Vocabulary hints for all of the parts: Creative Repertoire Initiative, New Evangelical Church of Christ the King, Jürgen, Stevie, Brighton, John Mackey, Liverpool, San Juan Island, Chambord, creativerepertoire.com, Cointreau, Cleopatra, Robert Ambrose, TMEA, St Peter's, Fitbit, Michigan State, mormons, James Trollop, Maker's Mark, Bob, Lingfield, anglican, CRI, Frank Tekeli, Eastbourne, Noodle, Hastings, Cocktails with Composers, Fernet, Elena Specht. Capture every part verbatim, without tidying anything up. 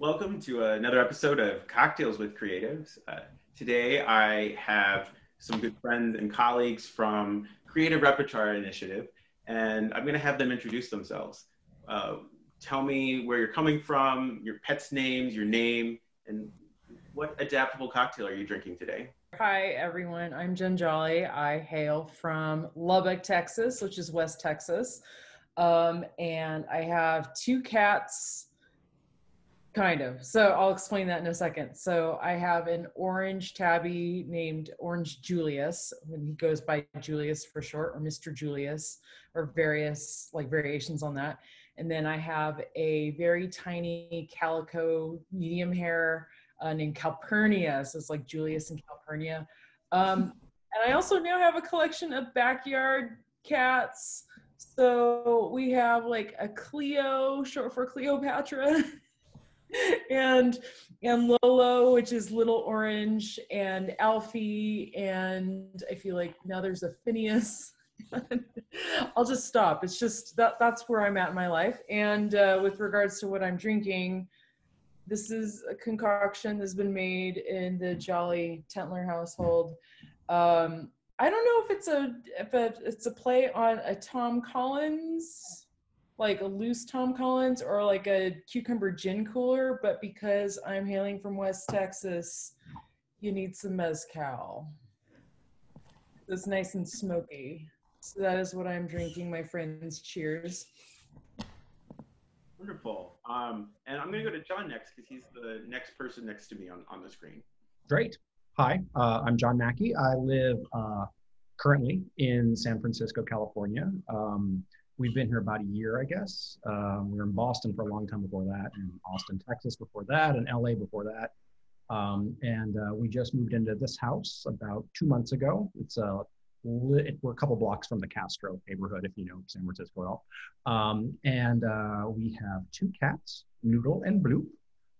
Welcome to another episode of Cocktails with Creatives. Uh, today I have some good friends and colleagues from Creative Repertoire Initiative, and I'm going to have them introduce themselves. Uh, tell me where you're coming from, your pets' names, your name, and what adaptable cocktail are you drinking today? Hi everyone, I'm Jen Jolley. I hail from Lubbock, Texas, which is West Texas, um, and I have two cats. Kind of. So I'll explain that in a second. So I have an orange tabby named Orange Julius, and he goes by Julius for short, or Mister Julius, or various like variations on that. And then I have a very tiny calico medium hair uh, named Calpurnia. So it's like Julius and Calpurnia. Um, and I also now have a collection of backyard cats. So we have like a Cleo, short for Cleopatra. and and Lolo, which is Little Orange, and Alfie, and I feel like now there's a Phineas. I'll just stop. It's just that that's where I'm at in my life. And uh, with regards to what I'm drinking, this is a concoction that's been made in the Jolly Tentler household. Um, I don't know if it's a if a, it's a play on a Tom Collins, like a loose Tom Collins, or like a cucumber gin cooler, but because I'm hailing from West Texas, you need some mezcal. It's nice and smoky. So that is what I'm drinking, my friends. Cheers. Wonderful. Um, and I'm gonna go to John next, because he's the next person next to me on, on the screen. Great. Hi, uh, I'm John Mackey. I live uh, currently in San Francisco, California. Um, We've been here about a year, I guess. Um, we were in Boston for a long time before that, and Austin, Texas before that, and L A before that. Um, and uh, we just moved into this house about two months ago. It's a, it, we're a couple blocks from the Castro neighborhood, if you know San Francisco at all. Um, and uh, we have two cats, Noodle and Bloop,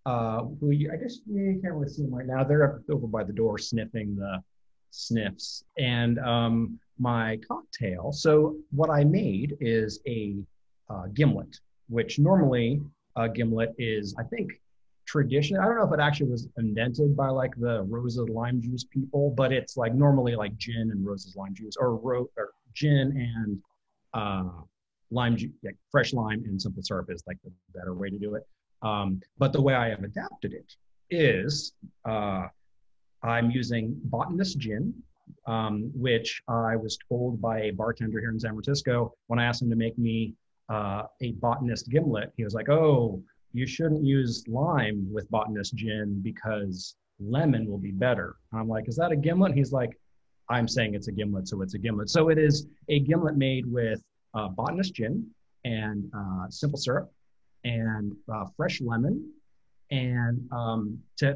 uh, who you, I guess you can't really see them right now. They're up over by the door sniffing the sniffs. And um, my cocktail. So what I made is a uh, gimlet, which normally a gimlet is, I think, traditional. I don't know if it actually was invented by like the roses lime juice people, but it's like normally like gin and roses lime juice, or ro or gin and uh, lime juice, like fresh lime and simple syrup is like the better way to do it. Um, but the way I have adapted it is uh, I'm using Botanist gin, Um, which I was told by a bartender here in San Francisco when I asked him to make me uh, a Botanist gimlet. He was like, oh, you shouldn't use lime with Botanist gin because lemon will be better. I'm like, is that a gimlet? He's like, I'm saying it's a gimlet, so it's a gimlet. So it is a gimlet made with uh, Botanist gin and uh, simple syrup and uh, fresh lemon. And um, to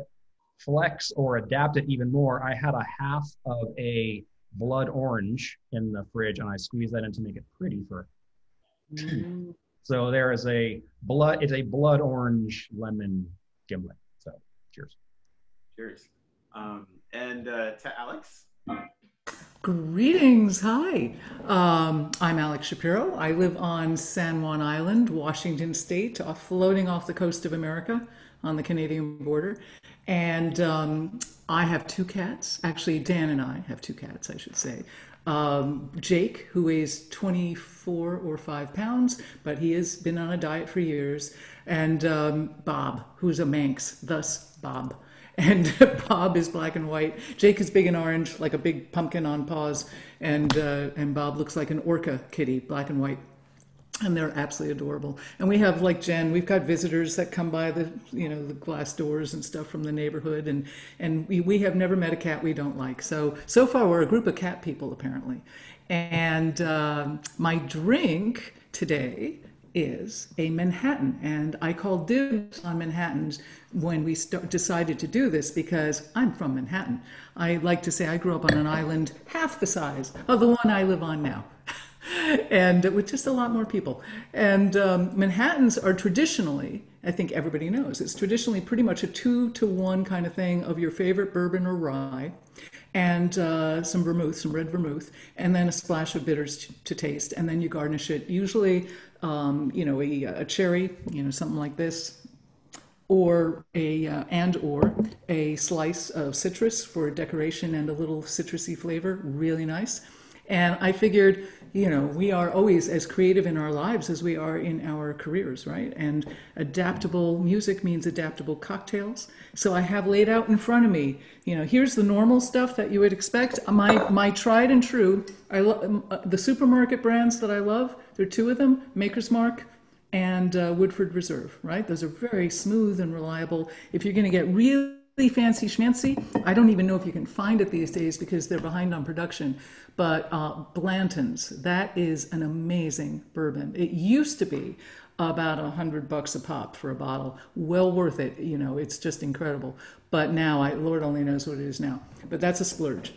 flex or adapt it even more, I had a half of a blood orange in the fridge, and I squeezed that in to make it pretty for it. Mm. So there is a blood, it's a blood orange lemon gimlet. So cheers. Cheers. Um, and uh, to Alex. Greetings. Hi. Um, I'm Alex Shapiro. I live on San Juan Island, Washington State, uh, floating off the coast of America on the Canadian border. And um, I have two cats. Actually, Dan and I have two cats, I should say. Um, Jake, who weighs twenty-four or five pounds, but he has been on a diet for years. And um, Bob, who's a Manx, thus Bob. And Bob is black and white. Jake is big and orange, like a big pumpkin on paws. And, uh, and Bob looks like an orca kitty, black and white. And they're absolutely adorable. And we have, like Jen, we've got visitors that come by the, you know, the glass doors and stuff from the neighborhood. And, and we, we have never met a cat we don't like. So, so far we're a group of cat people apparently. And um, my drink today is a Manhattan. And I called dibs on Manhattans when we start, decided to do this, because I'm from Manhattan. I like to say I grew up on an island half the size of the one I live on now. And with just a lot more people. And um, Manhattans are traditionally, I think everybody knows, it's traditionally pretty much a two to one kind of thing of your favorite bourbon or rye, and uh, some vermouth, some red vermouth, and then a splash of bitters to taste. And then you garnish it, usually, um, you know, a, a cherry, you know, something like this, or a uh, and or a slice of citrus for decoration and a little citrusy flavor. Really nice. And I figured, you know, we are always as creative in our lives as we are in our careers, right? And adaptable music means adaptable cocktails. So I have laid out in front of me, you know, here's the normal stuff that you would expect. My, my tried and true, I lo- the supermarket brands that I love, there are two of them, Maker's Mark and uh, Woodford Reserve, right? Those are very smooth and reliable. If you're going to get real fancy schmancy, I don't even know if you can find it these days because they're behind on production, but uh, Blanton's, that is an amazing bourbon. It used to be about a hundred bucks a pop for a bottle, well worth it, you know, it's just incredible. But now, I, Lord only knows what it is now, but that's a splurge.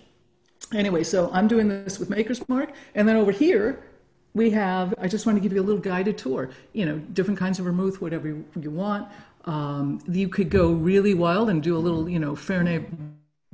Anyway, so I'm doing this with Maker's Mark, and then over here, we have, I just want to give you a little guided tour, you know, different kinds of vermouth, whatever you, you want. Um, you could go really wild and do a little, you know, Fernet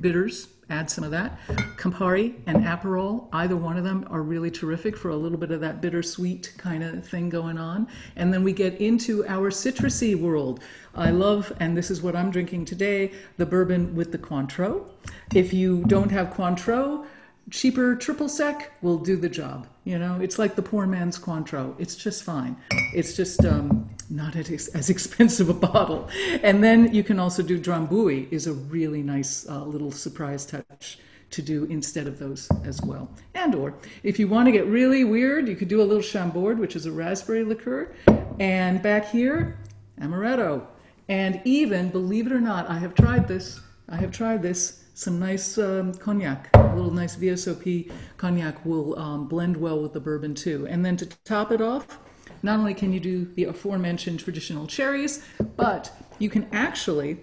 bitters, add some of that. Campari and Aperol, either one of them are really terrific for a little bit of that bittersweet kind of thing going on. And then we get into our citrusy world. I love, and this is what I'm drinking today, the bourbon with the Cointreau. If you don't have Cointreau, cheaper triple sec will do the job. You know, it's like the poor man's Cointreau. It's just fine. It's just um, not as expensive a bottle. And then you can also do Drambuie is a really nice uh, little surprise touch to do instead of those as well. And or if you want to get really weird, you could do a little Chambord, which is a raspberry liqueur. And back here, amaretto. And even, believe it or not, I have tried this. I have tried this. Some nice um, cognac, a little nice V S O P cognac will um, blend well with the bourbon too. And then to top it off, not only can you do the aforementioned traditional cherries, but you can actually,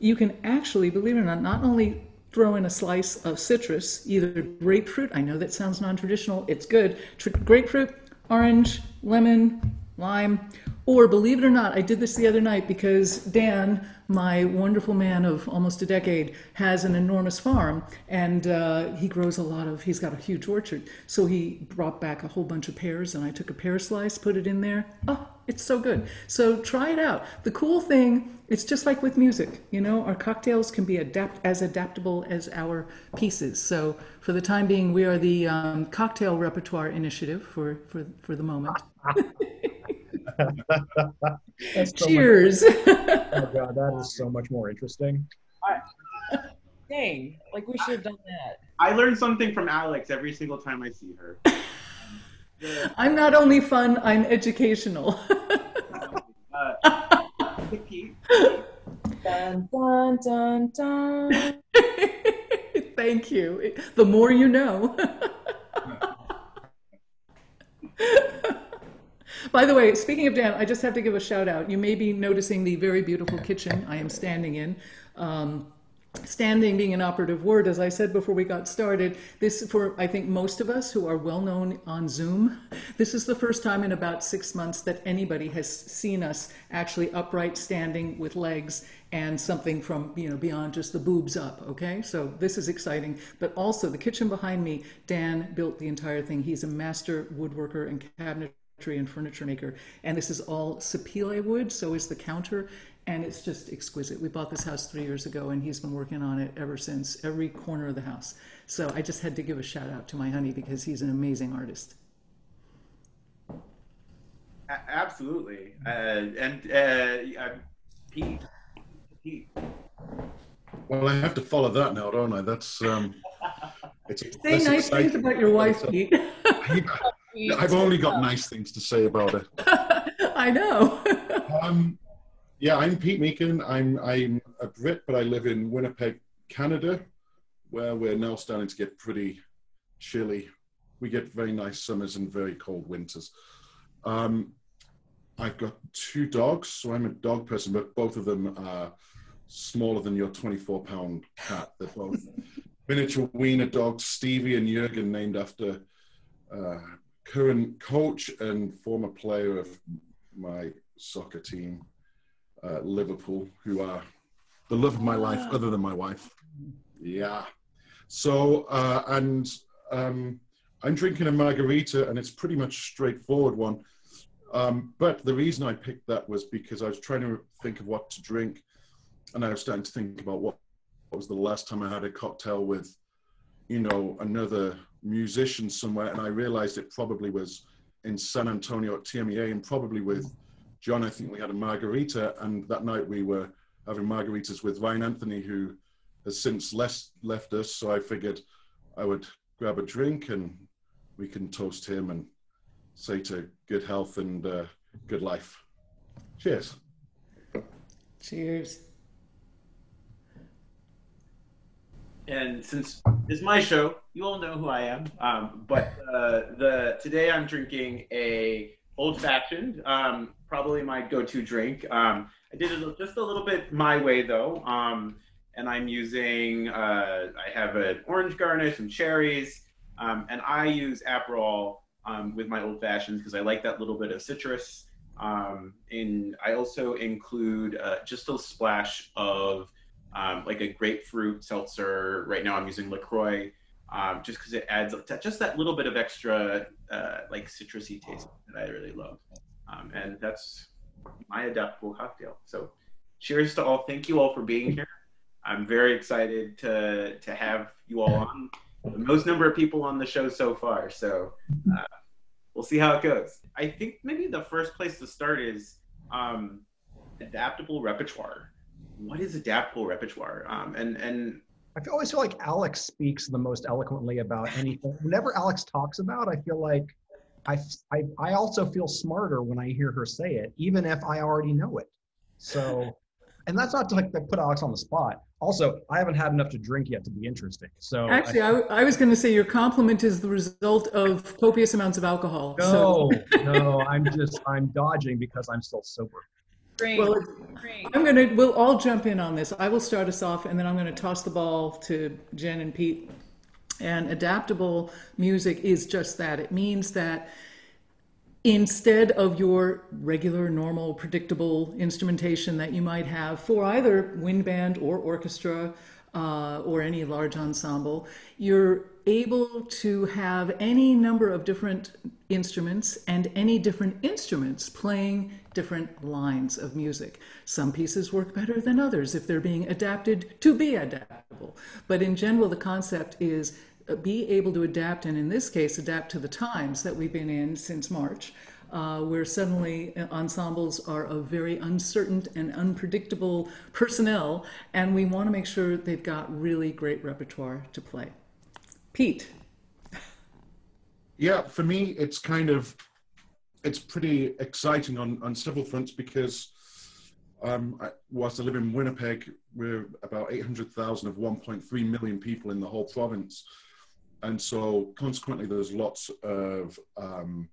you can actually, believe it or not, not only throw in a slice of citrus, either grapefruit, I know that sounds non-traditional, it's good, Tr- grapefruit, orange, lemon, lime, or believe it or not, I did this the other night because Dan, my wonderful man of almost a decade, has an enormous farm and uh, he grows a lot of, he's got a huge orchard. So he brought back a whole bunch of pears and I took a pear slice, put it in there. Oh, it's so good. So try it out. The cool thing, it's just like with music, you know, our cocktails can be adapt as adaptable as our pieces. So for the time being, we are the um, Cocktail Repertoire Initiative for, for, for the moment. That's so cheers. Much, oh God, that is so much more interesting. I, dang, like we should have done that. I learn something from Alex every single time I see her. I'm not only fun, I'm educational. uh, dun, dun, dun, dun. Thank you. The more you know. By the way, speaking of Dan, I just have to give a shout out. You may be noticing the very beautiful kitchen I am standing in. Um, standing being an operative word, as I said before we got started, this for I think most of us who are well known on Zoom, this is the first time in about six months that anybody has seen us actually upright standing with legs and something from, you know, beyond just the boobs up, okay? So this is exciting, but also the kitchen behind me, Dan built the entire thing. He's a master woodworker and cabinet and furniture maker, and this is all Sipile wood, so is the counter, and it's just exquisite. We bought this house three years ago, and he's been working on it ever since, every corner of the house. So I just had to give a shout out to my honey because he's an amazing artist. Absolutely, uh, and uh, uh, Pete, Pete. Well, I have to follow that now, don't I? That's um, it's a, say that's nice exciting. Things about your wife, Pete. I've only got nice things to say about it. I know. um, yeah, I'm Pete Meechan. I'm I'm a Brit, but I live in Winnipeg, Canada, where we're now starting to get pretty chilly. We get very nice summers and very cold winters. Um, I've got two dogs, so I'm a dog person, but both of them are smaller than your twenty-four pound cat. They're both miniature wiener dogs, Stevie and Jürgen, named after... Uh, current coach and former player of my soccer team, uh, Liverpool, who are the love of my life, other than my wife. Yeah. So, uh, and um, I'm drinking a margarita, and it's pretty much straightforward one. Um, but the reason I picked that was because I was trying to think of what to drink, and I was starting to think about what, what was the last time I had a cocktail with, you know, another musician somewhere, and I realized it probably was in San Antonio at T M E A, and probably with John. I think we had a margarita, and that night we were having margaritas with Ryan Anthony, who has since left, left us, so I figured I would grab a drink and we can toast him and say to good health and uh, good life. Cheers. Cheers. And since it's my show, you all know who I am. Um, but uh, the today I'm drinking a old-fashioned, um, probably my go-to drink. Um, I did it just a little bit my way though, um, and I'm using. Uh, I have an orange garnish, some cherries, um, and I use Aperol um, with my old-fashioned because I like that little bit of citrus. Um, and I also include uh, just a splash of. Um, like a grapefruit seltzer. Right now I'm using LaCroix, um, just because it adds just that little bit of extra uh, like citrusy taste that I really love. Um, and that's my adaptable cocktail. So cheers to all. Thank you all for being here. I'm very excited to, to have you all on. The most number of people on the show so far. So uh, we'll see how it goes. I think maybe the first place to start is um, adaptable repertoire. What is adaptable repertoire? Um, and and I always feel like Alex speaks the most eloquently about anything. Whenever Alex talks about, I feel like I, I I also feel smarter when I hear her say it, even if I already know it. So, and that's not to like put Alex on the spot. Also, I haven't had enough to drink yet to be interesting. So actually, I, I, I was going to say your compliment is the result of copious amounts of alcohol. No, so. no, I'm just I'm dodging because I'm still sober. Great. Well, Great. I'm going to, we'll all jump in on this. I will start us off and then I'm going to toss the ball to Jen and Pete. And adaptable music is just that. It means that instead of your regular, normal, predictable instrumentation that you might have for either wind band or orchestra uh, or any large ensemble, you're able to have any number of different instruments and any different instruments playing different lines of music. Some pieces work better than others if they're being adapted to be adaptable. But in general, the concept is be able to adapt, and in this case, adapt to the times that we've been in since March, uh, where suddenly ensembles are a very uncertain and unpredictable personnel, and we want to make sure they've got really great repertoire to play. Pete. Yeah, for me, it's kind of, it's pretty exciting on, on several fronts because um, I, whilst I live in Winnipeg, we're about eight hundred thousand of one point three million people in the whole province. And so consequently, there's lots of um,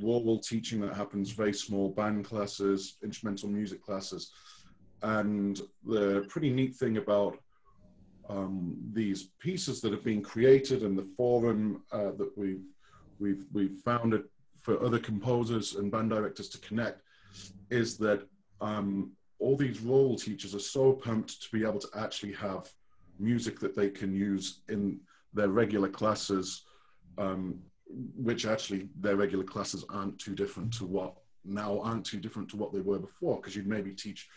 rural teaching that happens, very small band classes, instrumental music classes. And the pretty neat thing about Um, these pieces that have been created and the forum uh, that we've, we've, we've founded for other composers and band directors to connect is that um, all these role teachers are so pumped to be able to actually have music that they can use in their regular classes, um, which actually their regular classes aren't too different to what now aren't too different to what they were before, because you'd maybe teach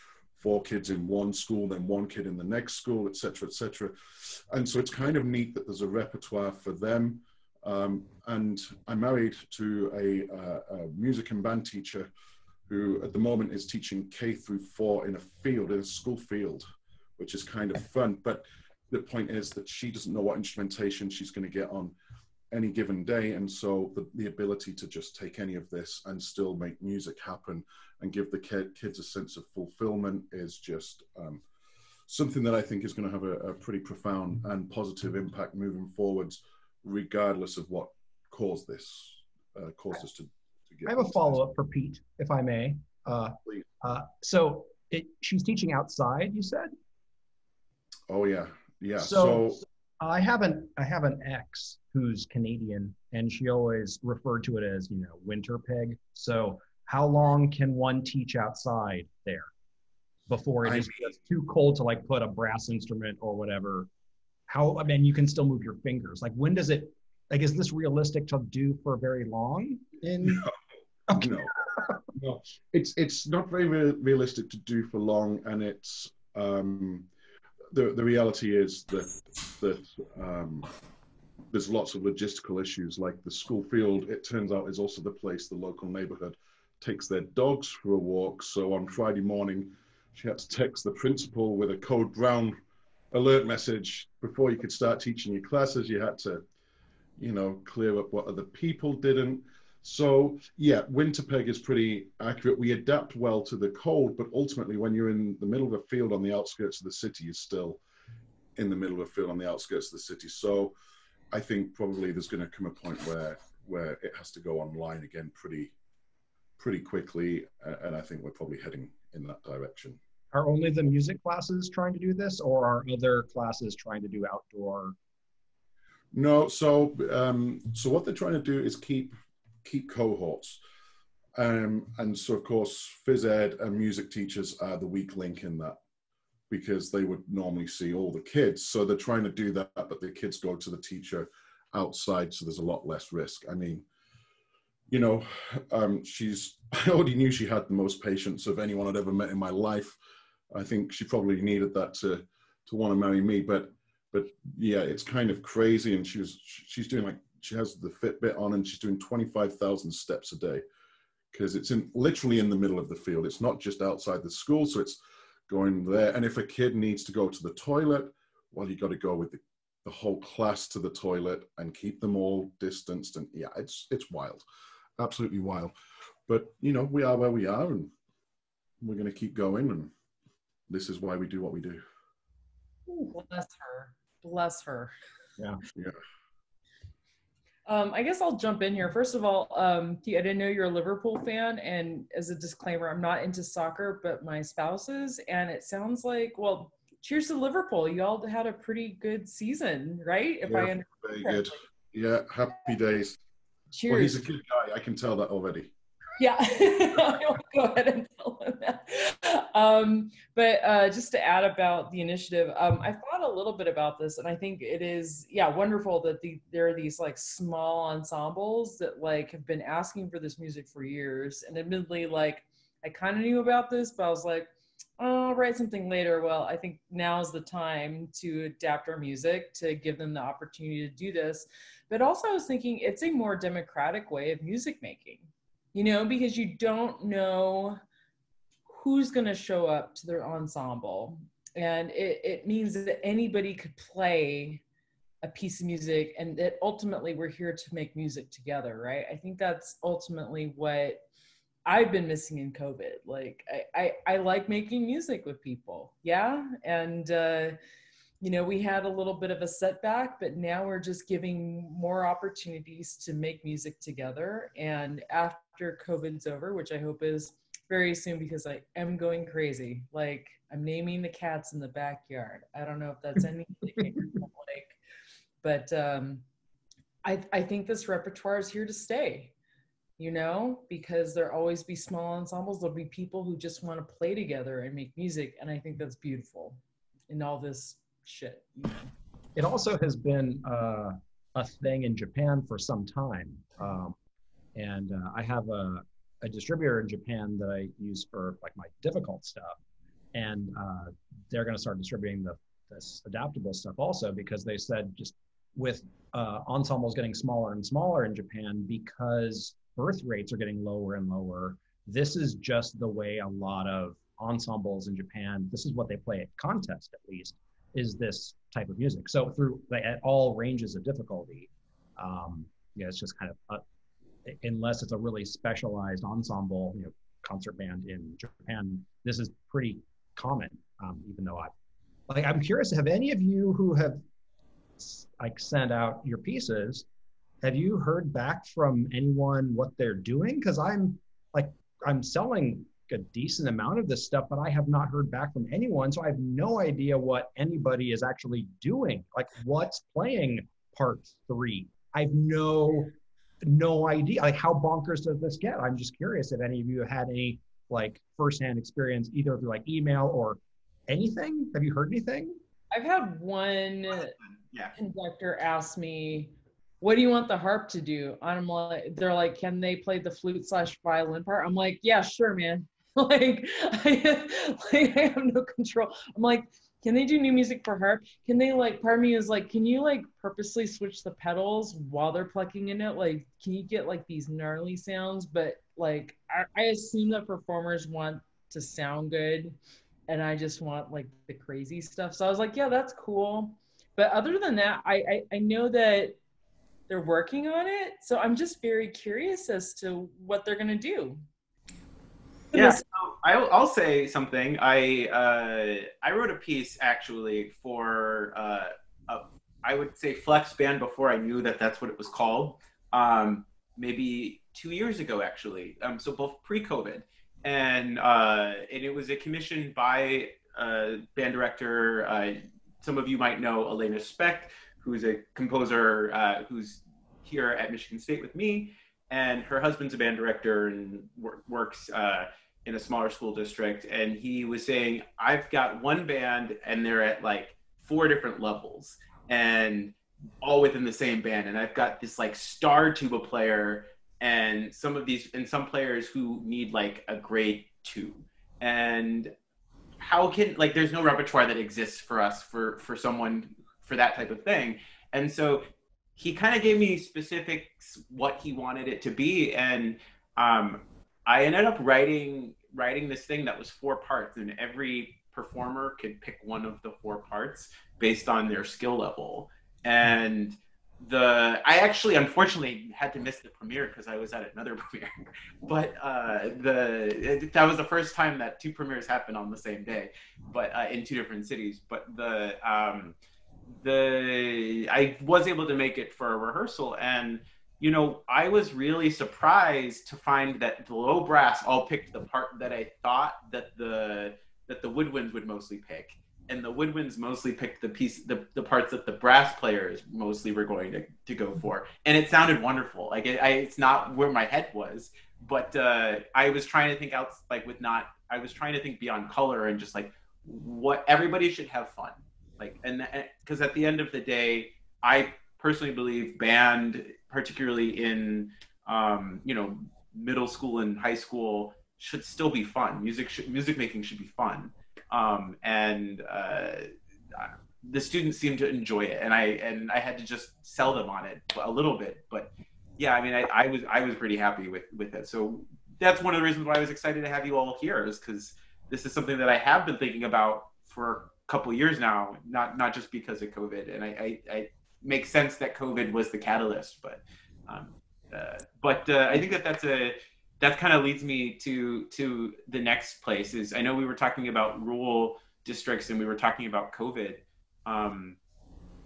four kids in one school, then one kid in the next school, et cetera, et cetera. And so it's kind of neat that there's a repertoire for them. Um, and I'm married to a, uh, a music and band teacher who at the moment is teaching K through four in a field, in a school field, which is kind of fun. But the point is that she doesn't know what instrumentation she's going to get on any given day. And so the, the ability to just take any of this and still make music happen and give the kid, kids a sense of fulfillment is just um, something that I think is going to have a, a pretty profound and positive impact moving forwards, regardless of what caused this, uh, caused us to, to get. I have a follow-up for Pete, if I may. Uh, Please. Uh, so it, she's teaching outside, you said? Oh yeah, yeah. So, so I have an, I have an ex who's Canadian, and she always referred to it as, you know, winter peg. So how long can one teach outside there before it is just too cold to like put a brass instrument or whatever? How, I mean, you can still move your fingers. Like when does it, like, is this realistic to do for very long? In no. Okay. no. no, it's it's not very re realistic to do for long, and it's um, the the reality is that that um, there's lots of logistical issues. Like the school field, it turns out, is also the place the local neighbourhood takes their dogs for a walk. So on Friday morning, she had to text the principal with a code brown alert message. Before you could start teaching your classes, you had to, you know, clear up what other people didn't. So yeah, Winterpeg is pretty accurate. We adapt well to the cold, but ultimately when you're in the middle of a field on the outskirts of the city, you're still in the middle of a field on the outskirts of the city. So I think probably there's going to come a point where where it has to go online again pretty pretty quickly, and I think we're probably heading in that direction. Are only the music classes trying to do this, or are other classes trying to do outdoor? No, so um, so what they're trying to do is keep keep cohorts, um, and so of course phys ed and music teachers are the weak link in that, because they would normally see all the kids. So they're trying to do that, but the kids go to the teacher outside, so there's a lot less risk. I mean, you know, um, she's, I already knew she had the most patience of anyone I'd ever met in my life. I think she probably needed that to, to want to marry me, but, but yeah, it's kind of crazy. And she was, she's doing like, she has the Fitbit on and she's doing twenty-five thousand steps a day, because it's in, literally in the middle of the field. It's not just outside the school. So it's going there. And if a kid needs to go to the toilet, well, you got to go with the, the whole class to the toilet and keep them all distanced. And yeah, it's, it's wild. Absolutely wild, but you know, we are where we are, and we're going to keep going, and this is why we do what we do. Ooh, bless her, bless her. Yeah, yeah. Um, I guess I'll jump in here. First of all, um, I didn't know you're a Liverpool fan, and as a disclaimer, I'm not into soccer, but my spouse is, and it sounds like, well, cheers to Liverpool. You all had a pretty good season, right? If yeah, I understand very good. Yeah, happy days. Cheers. Well, he's a good guy. I can tell that already. Yeah, I will go ahead and tell him that. Um, but uh, just to add about the initiative, um, I thought a little bit about this, and I think it is, yeah, wonderful that the, there are these like small ensembles that like have been asking for this music for years. And admittedly, like I kind of knew about this, but I was like, oh, I'll write something later. Well, I think now's the time to adapt our music to give them the opportunity to do this. But also I was thinking it's a more democratic way of music making, you know, because you don't know who's going to show up to their ensemble. And it, it means that anybody could play a piece of music, and that ultimately we're here to make music together, right? I think that's ultimately what I've been missing in COVID. Like I, I, I like making music with people. Yeah. And, uh, you know, we had a little bit of a setback, but now we're just giving more opportunities to make music together. And after COVID's over, which I hope is very soon, because I am going crazy. Like I'm naming the cats in the backyard. I don't know if that's anything like, but um, I, I think this repertoire is here to stay. You know, because there'll always be small ensembles. There'll be people who just want to play together and make music. And I think that's beautiful in all this shit. You know? It also has been uh, a thing in Japan for some time. Um, and uh, I have a, a distributor in Japan that I use for like my difficult stuff. And uh, they're going to start distributing the, this adaptable stuff also, because they said just with uh, ensembles getting smaller and smaller in Japan, because birth rates are getting lower and lower. This is just the way a lot of ensembles in Japan, this is what they play at contests at least, is this type of music. So through like, at all ranges of difficulty, um, yeah, it's just kind of, uh, unless it's a really specialized ensemble, you know, concert band in Japan, this is pretty common, um, even though I, like, I'm curious, have any of you who have like sent out your pieces, have you heard back from anyone what they're doing? Because I'm like, I'm selling a decent amount of this stuff, but I have not heard back from anyone. So I have no idea what anybody is actually doing. Like what's playing part three? I have no, no idea. Like how bonkers does this get? I'm just curious if any of you have had any like firsthand experience, either through like email or anything. Have you heard anything? I've had one yeah. conductor ask me, what do you want the harp to do? And I'm like, they're like, can they play the flute slash violin part? I'm like, yeah, sure, man. like, I, like, I have no control. I'm like, can they do new music for harp? Can they like, part of me is like, can you like purposely switch the pedals while they're plucking in it? Like, can you get like these gnarly sounds? But like, I, I assume that performers want to sound good, and I just want like the crazy stuff. So I was like, yeah, that's cool. But other than that, I, I, I know that they're working on it. So I'm just very curious as to what they're going to do. Yeah, so I'll, I'll say something. I uh, I wrote a piece actually for, uh, a, I would say flex band before I knew that that's what it was called. Um, maybe two years ago, actually. Um, so both pre-COVID. And, uh, and it was a commission by uh, band director, uh, some of you might know Elena Specht, who's a composer uh, who's here at Michigan State with me. And her husband's a band director and wor works uh, in a smaller school district. And he was saying, I've got one band and they're at like four different levels and all within the same band. And I've got this like star tuba player and some of these, and some players who need like a grade two. And how can, like, there's no repertoire that exists for us for, for someone for that type of thing. And so he kind of gave me specifics, what he wanted it to be. And um, I ended up writing writing this thing that was four parts, and every performer could pick one of the four parts based on their skill level. And the I actually, unfortunately, had to miss the premiere because I was at another premiere. But uh, the it, that was the first time that two premieres happened on the same day, but uh, in two different cities. But the... Um, The I was able to make it for a rehearsal, and you know I was really surprised to find that the low brass all picked the part that I thought that the that the woodwinds would mostly pick, and the woodwinds mostly picked the piece the, the parts that the brass players mostly were going to, to go for, and it sounded wonderful. Like it, I, it's not where my head was, but uh, I was trying to think out like with not I was trying to think beyond color and just like what everybody should have fun. Like, and because at the end of the day, I personally believe band, particularly in, um, you know, middle school and high school, should still be fun. Music, sh music making should be fun. Um, and uh, the students seemed to enjoy it. And I, and I had to just sell them on it a little bit. But yeah, I mean, I, I was, I was pretty happy with, with it. So that's one of the reasons why I was excited to have you all here, is because this is something that I have been thinking about for couple years now, not not just because of COVID, and I, I, I make sense that COVID was the catalyst, but um, uh, but uh, I think that that's a that kind of leads me to to the next place. Is I know we were talking about rural districts and we were talking about COVID, um,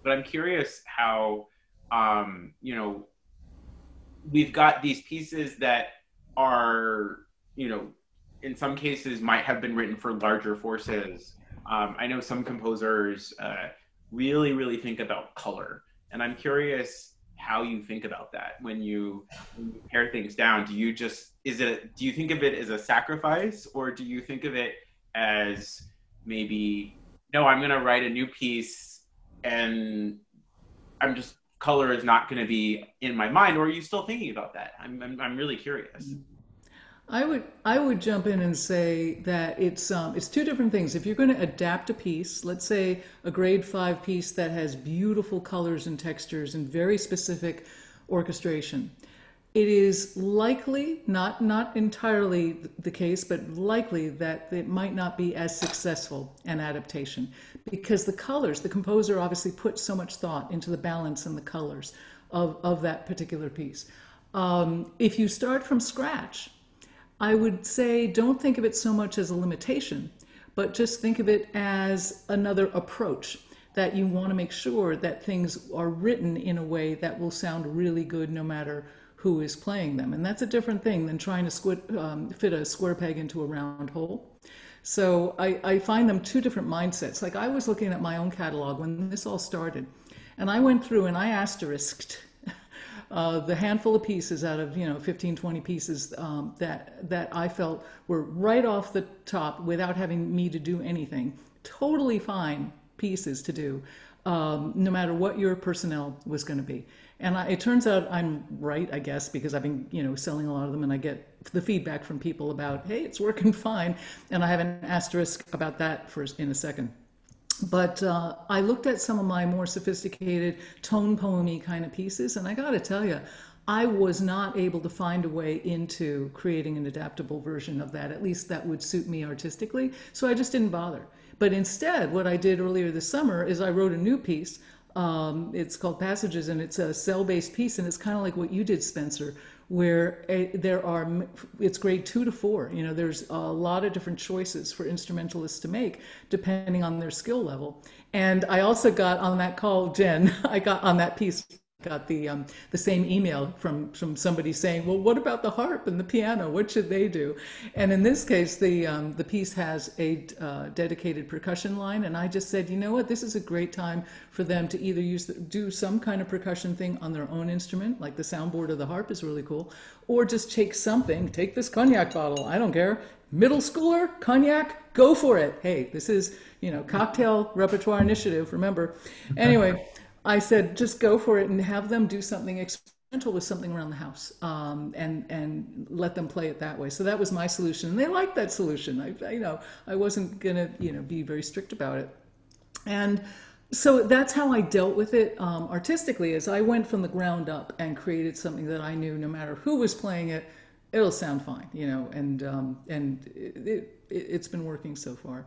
but I'm curious how um, you know we've got these pieces that are you know in some cases might have been written for larger forces. Um, I know some composers uh, really, really think about color, and I'm curious how you think about that when you, when you pare things down. Do you just is it do you think of it as a sacrifice, or do you think of it as maybe no, I'm going to write a new piece, and I'm just color is not going to be in my mind, or are you still thinking about that? I'm I'm, I'm really curious. Mm-hmm. I would I would jump in and say that it's um, it's two different things. If you're going to adapt a piece, let's say a grade five piece that has beautiful colors and textures and very specific orchestration, it is likely, not not entirely the case, but likely that it might not be as successful an adaptation because the colors, the composer obviously put so much thought into the balance and the colors of of that particular piece. Um, if you start from scratch, I would say don't think of it so much as a limitation, but just think of it as another approach that you want to make sure that things are written in a way that will sound really good no matter who is playing them. And that's a different thing than trying to squid, um, fit a square peg into a round hole. So I, I find them two different mindsets. Like I was looking at my own catalog when this all started, and I went through and I asterisked Uh, the handful of pieces out of, you know, fifteen, twenty pieces um, that, that I felt were right off the top without having me to do anything. Totally fine pieces to do. um, no matter what your personnel was going to be. And I, it turns out I'm right, I guess, because I've been, you know, selling a lot of them, and I get the feedback from people about, hey, it's working fine. And I have an asterisk about that for in a second. But uh, I looked at some of my more sophisticated tone poemy kind of pieces, and I got to tell you, I was not able to find a way into creating an adaptable version of that, at least that would suit me artistically. So I just didn't bother. But instead, what I did earlier this summer is I wrote a new piece. Um, it's called Passages, and it's a cell-based piece, and it's kind of like what you did, Spencer, where a, there are, it's grade two to four. You know, there's a lot of different choices for instrumentalists to make depending on their skill level. And I also got on that call, Jen, I got on that piece, got the um, the same email from, from somebody saying, well, what about the harp and the piano? What should they do? And in this case, the um, the piece has a uh, dedicated percussion line, and I just said, you know what, this is a great time for them to either use the, do some kind of percussion thing on their own instrument, like the soundboard of the harp is really cool, or just take something, take this cognac bottle, I don't care, middle schooler, cognac, go for it. Hey, this is, you know, Cocktail Repertoire Initiative, remember. Anyway. I said, just go for it and have them do something experimental with something around the house, um, and and let them play it that way. So that was my solution, and they liked that solution. I, I you know, I wasn't gonna, you know, be very strict about it, and so that's how I dealt with it um, artistically. Is I went from the ground up and created something that I knew, no matter who was playing it, it'll sound fine, you know, and um, and it, it, it's been working so far.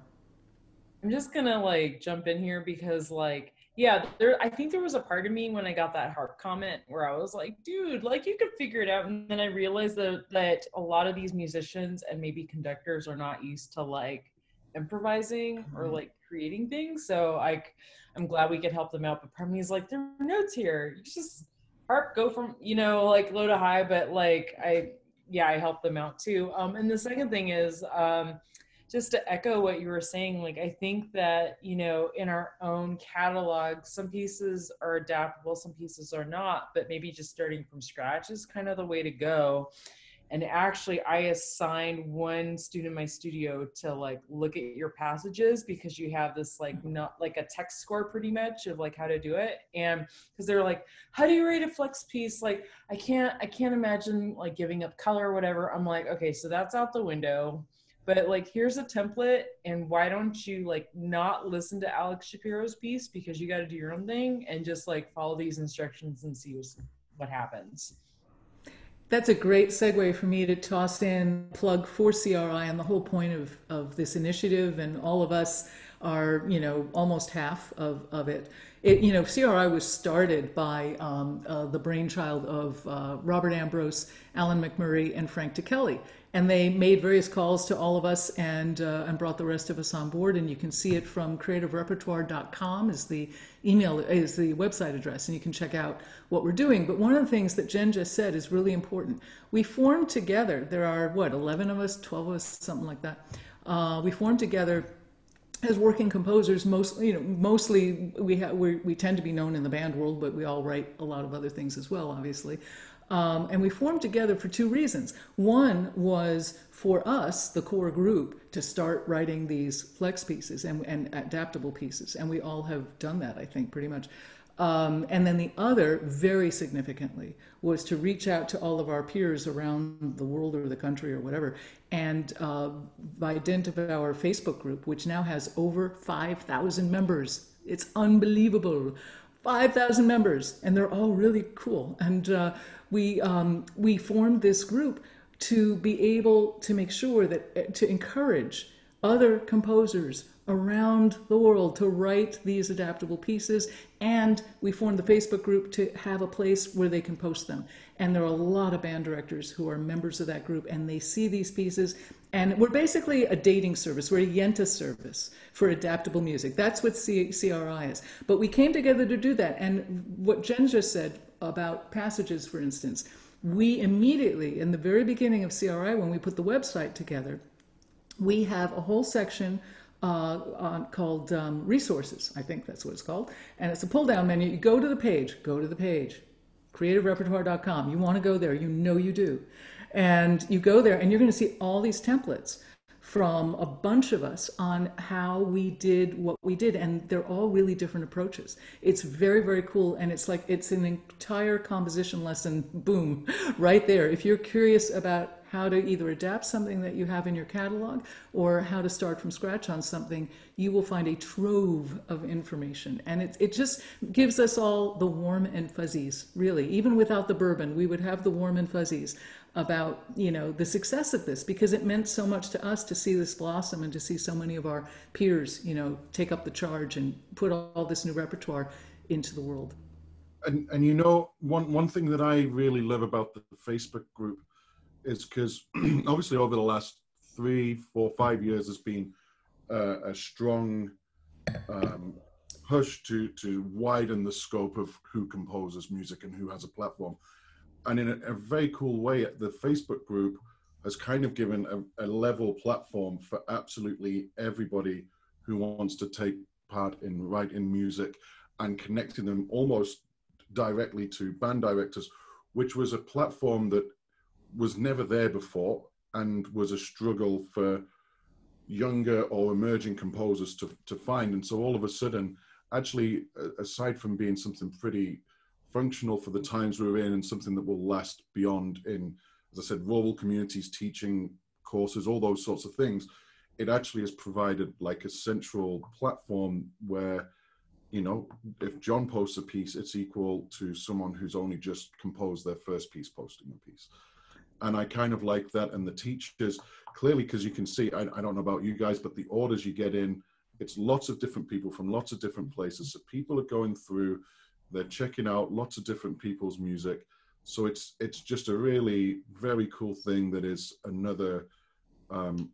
I'm just gonna like jump in here because like. Yeah, there, I think there was a part of me when I got that harp comment where I was like, dude, like you could figure it out. And then I realized that, that a lot of these musicians and maybe conductors are not used to like improvising or like creating things. So I, I'm glad we could help them out. But part of me is like, there are notes here. You just harp, go from, you know, like low to high. But like, I, yeah, I helped them out too. Um, and the second thing is, um, just to echo what you were saying, like I think that, you know, in our own catalog, some pieces are adaptable, some pieces are not, but maybe just starting from scratch is kind of the way to go. And actually I assigned one student in my studio to like look at your passages because you have this like not like a text score pretty much of like how to do it. And because they're like, how do you write a flex piece? Like I can't, I can't imagine like giving up color or whatever. I'm like, okay, so that's out the window. But like, here's a template, and why don't you like not listen to Alex Shapiro's piece because you got to do your own thing and just like follow these instructions and see what happens. That's a great segue for me to toss in plug for C R I, and the whole point of, of this initiative, and all of us are, you know, almost half of, of it. It, you know, C R I was started by um, uh, the brainchild of uh, Robert Ambrose, Alan McMurray, and Frank Tekeli. And they made various calls to all of us and, uh, and brought the rest of us on board. And you can see it from creative repertoire dot com is the email, is the website address, and you can check out what we're doing. But one of the things that Jen just said is really important. We formed together, there are what, eleven of us, twelve of us, something like that. Uh, we formed together as working composers, mostly, you know, mostly we, ha we, we tend to be known in the band world, but we all write a lot of other things as well, obviously. Um, and we formed together for two reasons. One was for us, the core group, to start writing these flex pieces and, and adaptable pieces. And we all have done that, I think, pretty much. Um, and then the other, very significantly, was to reach out to all of our peers around the world or the country or whatever. And uh, by dint of our Facebook group, which now has over five thousand members, it's unbelievable. five thousand members, and they're all really cool. And uh, we um, we formed this group to be able to make sure that, to encourage other composers around the world to write these adaptable pieces. And we formed the Facebook group to have a place where they can post them. And there are a lot of band directors who are members of that group, and they see these pieces. And we're basically a dating service. We're a Yenta service for adaptable music. That's what C R I is. But we came together to do that. And what Jen just said about passages, for instance, we immediately, in the very beginning of C R I, when we put the website together, we have a whole section uh, on, called um, resources. I think that's what it's called. And it's a pull-down menu. You go to the page, go to the page, creative repertoire dot com. You want to go there. You know you do. And you go there and you're going to see all these templates from a bunch of us on how we did what we did. And they're all really different approaches. It's very, very cool. And it's like, it's an entire composition lesson, boom, right there. If you're curious about how to either adapt something that you have in your catalog or how to start from scratch on something, you will find a trove of information. And it, it just gives us all the warm and fuzzies, really. Even without the bourbon, we would have the warm and fuzzies about, you know, the success of this, because it meant so much to us to see this blossom and to see so many of our peers, you know, take up the charge and put all this new repertoire into the world. And, and you know, one, one thing that I really love about the Facebook group is because obviously over the last three, four, five years has been uh, a strong um, push to, to widen the scope of who composes music and who has a platform. And in a, a very cool way, the Facebook group has kind of given a, a level platform for absolutely everybody who wants to take part in writing music and connecting them almost directly to band directors, which was a platform that was never there before and was a struggle for younger or emerging composers to, to find. And so all of a sudden, actually, aside from being something pretty functional for the times we're in and something that will last beyond in, as I said, rural communities, teaching courses, all those sorts of things, it actually has provided like a central platform where, you know, if John posts a piece, it's equal to someone who's only just composed their first piece posting a piece. And I kind of like that. And the teachers, clearly, because you can see, I, I don't know about you guys, but the orders you get in, it's lots of different people from lots of different places. So people are going through, they're checking out lots of different people's music. So it's, it's just a really very cool thing that is another, um,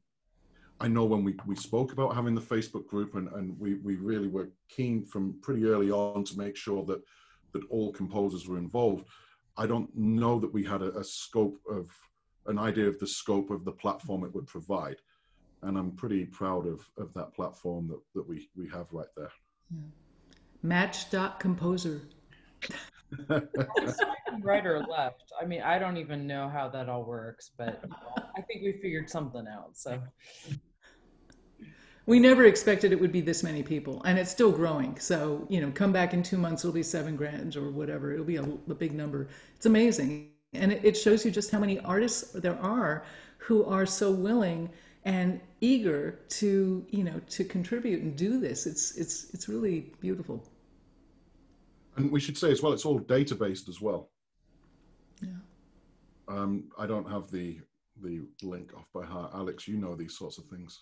I know when we, we spoke about having the Facebook group and, and we, we really were keen from pretty early on to make sure that, that all composers were involved. I don't know that we had a, a scope of, an idea of the scope of the platform it would provide. And I'm pretty proud of, of that platform that, that we, we have right there. Yeah. Match dot composer. Right or left. I mean, I don't even know how that all works, but I think we figured something out, so. We never expected it would be this many people, and it's still growing. So, you know, come back in two months, it'll be seven grand or whatever. It'll be a, a big number. It's amazing. And it, it shows you just how many artists there are who are so willing and eager to, you know, to contribute and do this. It's, it's, it's really beautiful. And we should say as well, it's all data-based as well. Yeah. Um, I don't have the, the link off by heart. Alex, you know these sorts of things.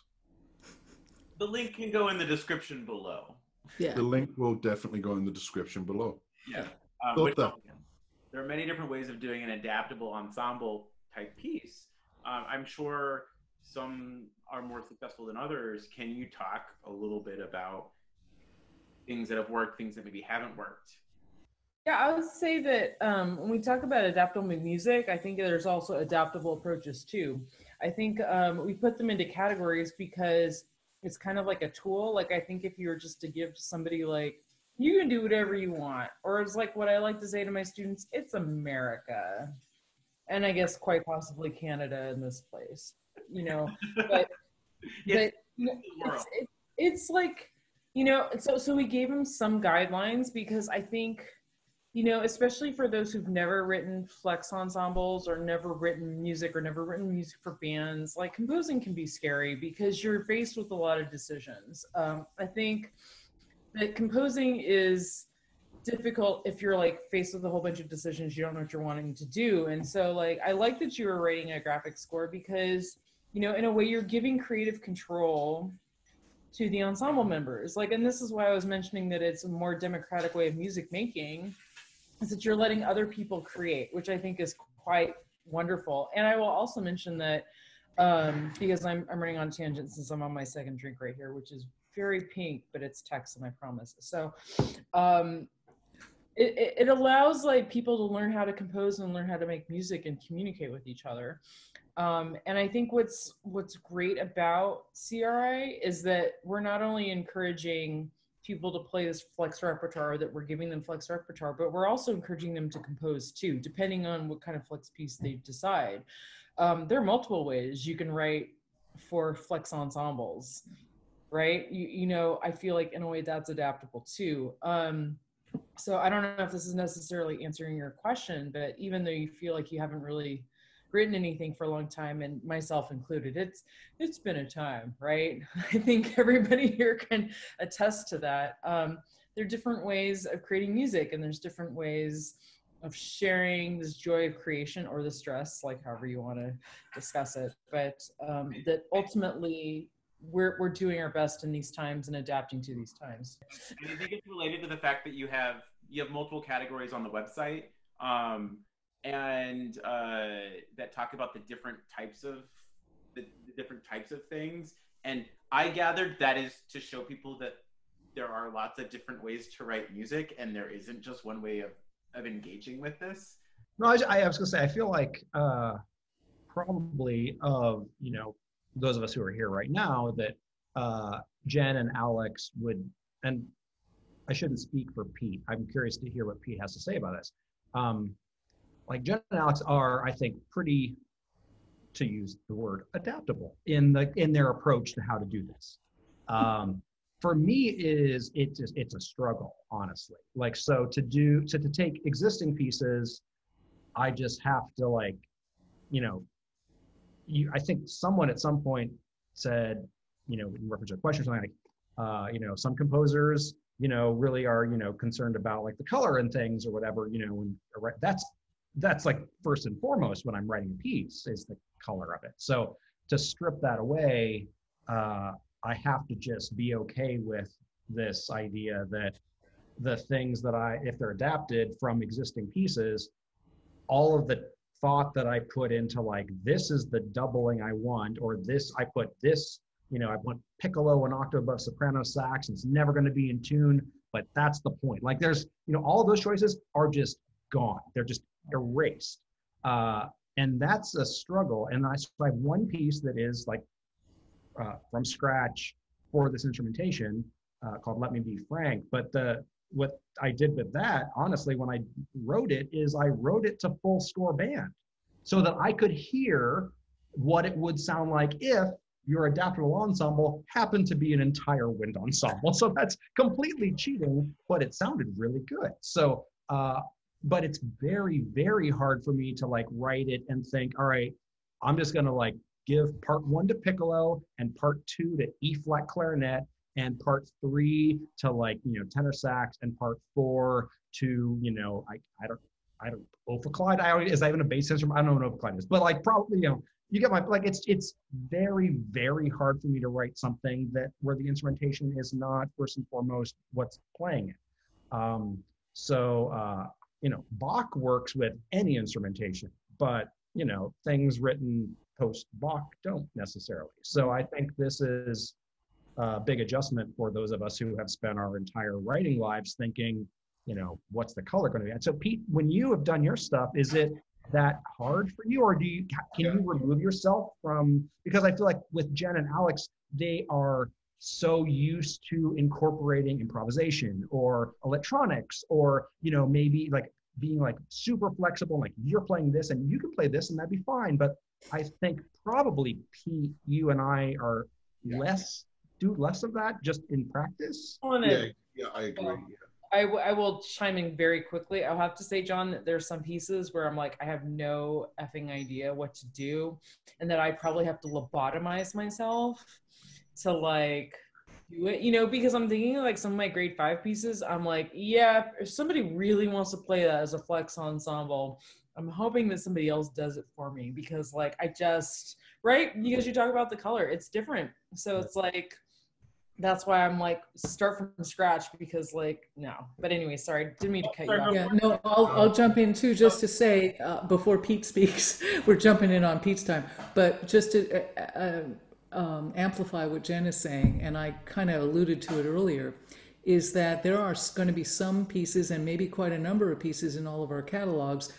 The link can go in the description below. Yeah. The link will definitely go in the description below. Yeah. Um, which, there are many different ways of doing an adaptable ensemble type piece. Um, I'm sure some are more successful than others. Can you talk a little bit about things that have worked, things that maybe haven't worked? Yeah, I would say that um, when we talk about adaptable music, I think there's also adaptable approaches too. I think um, we put them into categories because it's kind of like a tool. Like, I think if you were just to give somebody like, you can do whatever you want, or it's like what I like to say to my students, it's America. And I guess quite possibly Canada in this place, you know, but, yes, but it's, it, it's like, you know, so, so we gave them some guidelines because I think, you know, especially for those who've never written flex ensembles or never written music or never written music for bands, like composing can be scary because you're faced with a lot of decisions. Um, I think that composing is difficult if you're like faced with a whole bunch of decisions, you don't know what you're wanting to do. And so like, I like that you were writing a graphic score because, you know, in a way you're giving creative control to the ensemble members. Like, and this is why I was mentioning that it's a more democratic way of music making, is that you're letting other people create, which I think is quite wonderful. And I will also mention that, um, because I'm, I'm running on tangent since I'm on my second drink right here, which is very pink, but it's Texan, I promise. So um, it, it allows like people to learn how to compose and learn how to make music and communicate with each other. Um, and I think what's, what's great about C R I is that we're not only encouraging people to play this flex repertoire, that we're giving them flex repertoire, but we're also encouraging them to compose too, depending on what kind of flex piece they decide. Um, there are multiple ways you can write for flex ensembles, right? You, you know, I feel like in a way that's adaptable too. Um, so I don't know if this is necessarily answering your question, but even though you feel like you haven't really written anything for a long time, and myself included, it's it's been a time, right? I think everybody here can attest to that. Um, there are different ways of creating music, and there's different ways of sharing this joy of creation or the stress, like however you want to discuss it, but um, that ultimately we're, we're doing our best in these times and adapting to these times. And I think it's related to the fact that you have, you have multiple categories on the website um, and uh, that talk about the different types of, the, the different types of things. And I gathered that is to show people that there are lots of different ways to write music and there isn't just one way of of engaging with this? No, I, I was gonna say, I feel like uh, probably of, you know, those of us who are here right now that uh, Jen and Alex would, and I shouldn't speak for Pete. I'm curious to hear what Pete has to say about this. Um, like Jen and Alex are, I think, pretty, to use the word, adaptable in the in their approach to how to do this. Um, For me, is it's it's a struggle, honestly. Like, so to do to, to take existing pieces, I just have to like, you know, you, I think someone at some point said, you know, in reference to a question or something like, uh, you know, some composers, you know, really are, you know, concerned about like the color and things or whatever, you know, and that's that's like first and foremost when I'm writing a piece is the color of it. So to strip that away. Uh, I have to just be okay with this idea that the things that I, if they're adapted from existing pieces, all of the thought that I put into like, this is the doubling I want, or this, I put this, you know, I want piccolo and octave above soprano sax, and it's never going to be in tune, but that's the point. Like there's, you know, all of those choices are just gone. They're just erased. Uh, and that's a struggle. And I, so I have one piece that is like, Uh, from scratch for this instrumentation uh, called Let Me Be Frank. But the what I did with that, honestly, when I wrote it is I wrote it to full score band so that I could hear what it would sound like if your adaptable ensemble happened to be an entire wind ensemble. So that's completely cheating, but it sounded really good. So, uh, but it's very, very hard for me to like write it and think, all right, I'm just gonna like, give part one to piccolo and part two to E flat clarinet and part three to like, you know, tenor sax and part four to, you know, I, I don't, I don't, ophicleide, I already, is that even a bass instrument? I don't know what ophicleide is, but like probably, you know, you get my, like it's, it's very, very hard for me to write something that where the instrumentation is not first and foremost what's playing it. Um, so, uh, you know, Bach works with any instrumentation, but you know, things written post-Bach don't necessarily. So I think this is a big adjustment for those of us who have spent our entire writing lives thinking, you know, what's the color going to be? And so Pete, when you have done your stuff, is it that hard for you or do you, can you remove yourself from, because I feel like with Jen and Alex, they are so used to incorporating improvisation or electronics or, you know, maybe like being like super flexible, like you're playing this and you can play this and that'd be fine. But I think probably Pete, you and I are yeah. less, do less of that just in practice. Yeah, yeah I agree. Um, yeah. I, w I will chime in very quickly. I'll have to say, John, that there's some pieces where I'm like, I have no effing idea what to do. And that I probably have to lobotomize myself to like, do it, you know, because I'm thinking like some of my grade five pieces, I'm like, yeah, if somebody really wants to play that as a flex ensemble, I'm hoping that somebody else does it for me because like, I just, right? Because you talk about the color, it's different. So it's like, that's why I'm like, start from scratch because like, no. But anyway, sorry, didn't mean to cut you off. Yeah, no, I'll, I'll jump in too, just to say, uh, before Pete speaks, we're jumping in on Pete's time, but just to uh, uh, um, amplify what Jen is saying, and I kind of alluded to it earlier, is that there are going to be some pieces and maybe quite a number of pieces in all of our catalogs.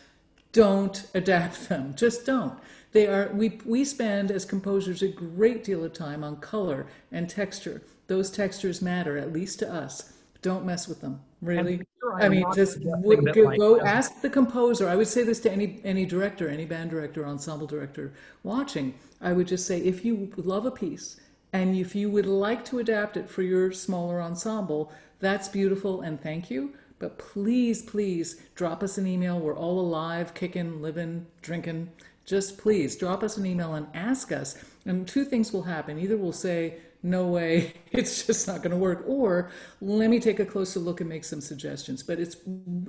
Don't adapt them, just don't. They are, we, we spend as composers a great deal of time on color and texture. Those textures matter, at least to us. don't mess with them, really. Sure, I mean, just would, go, like, go ask the composer. I would say this to any any director, any band director, ensemble director watching. I would just say, if you love a piece and if you would like to adapt it for your smaller ensemble, that's beautiful and thank you. But please, please drop us an email. We're all alive, kicking, living, drinking. Just please drop us an email and ask us. And two things will happen. Either we'll say, no way, it's just not going to work, or let me take a closer look and make some suggestions. But it's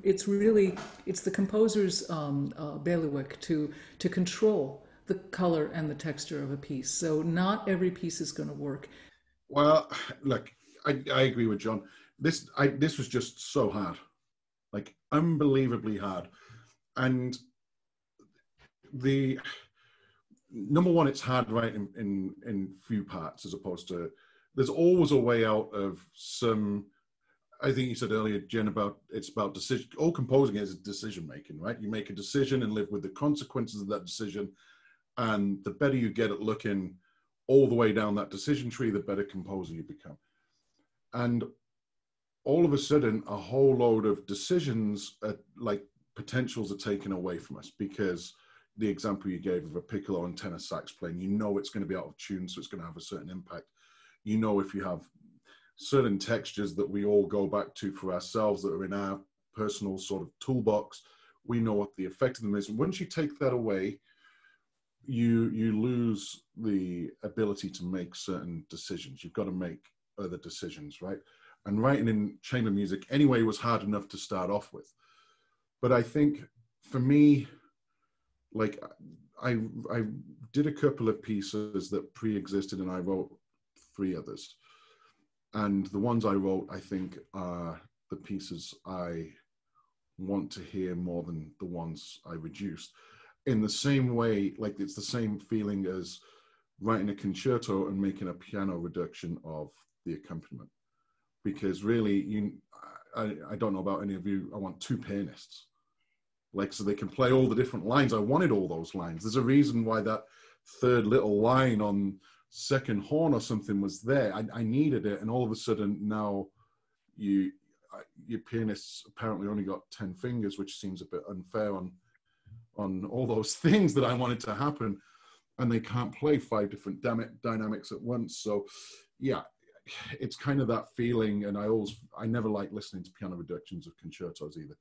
it's really, it's the composer's um, uh, bailiwick to, to control the color and the texture of a piece. So not every piece is going to work. Well, look, I, I agree with John. This I, this was just so hard, like unbelievably hard. And the number one, it's hard right in, in, in few parts, as opposed to, there's always a way out of some, I think you said earlier, Jen, about, it's about decision, all composing is decision making, right? You make a decision and live with the consequences of that decision. And the better you get at looking all the way down that decision tree, the better composer you become. And all of a sudden, a whole load of decisions, are, like potentials, are taken away from us, because the example you gave of a piccolo and tenor sax playing, you know it's going to be out of tune, so it's going to have a certain impact. You know, if you have certain textures that we all go back to for ourselves that are in our personal sort of toolbox, we know what the effect of them is. And once you take that away, you you lose the ability to make certain decisions. You've got to make other decisions, right? And writing in chamber music anyway was hard enough to start off with. But I think for me, like I, I did a couple of pieces that pre-existed and I wrote three others. And the ones I wrote, I think, are the pieces I want to hear more than the ones I reduced. In the same way, like it's the same feeling as writing a concerto and making a piano reduction of the accompaniment. Because really, you, I, I don't know about any of you, I want two pianists. Like, so they can play all the different lines. I wanted all those lines. There's a reason why that third little line on second horn or something was there. I, I needed it. And all of a sudden now you, your pianists apparently only got ten fingers, which seems a bit unfair on, on all those things that I wanted to happen. And they can't play five different dynamics at once. So yeah, it's kind of that feeling. And I always, I never like listening to piano reductions of concertos either.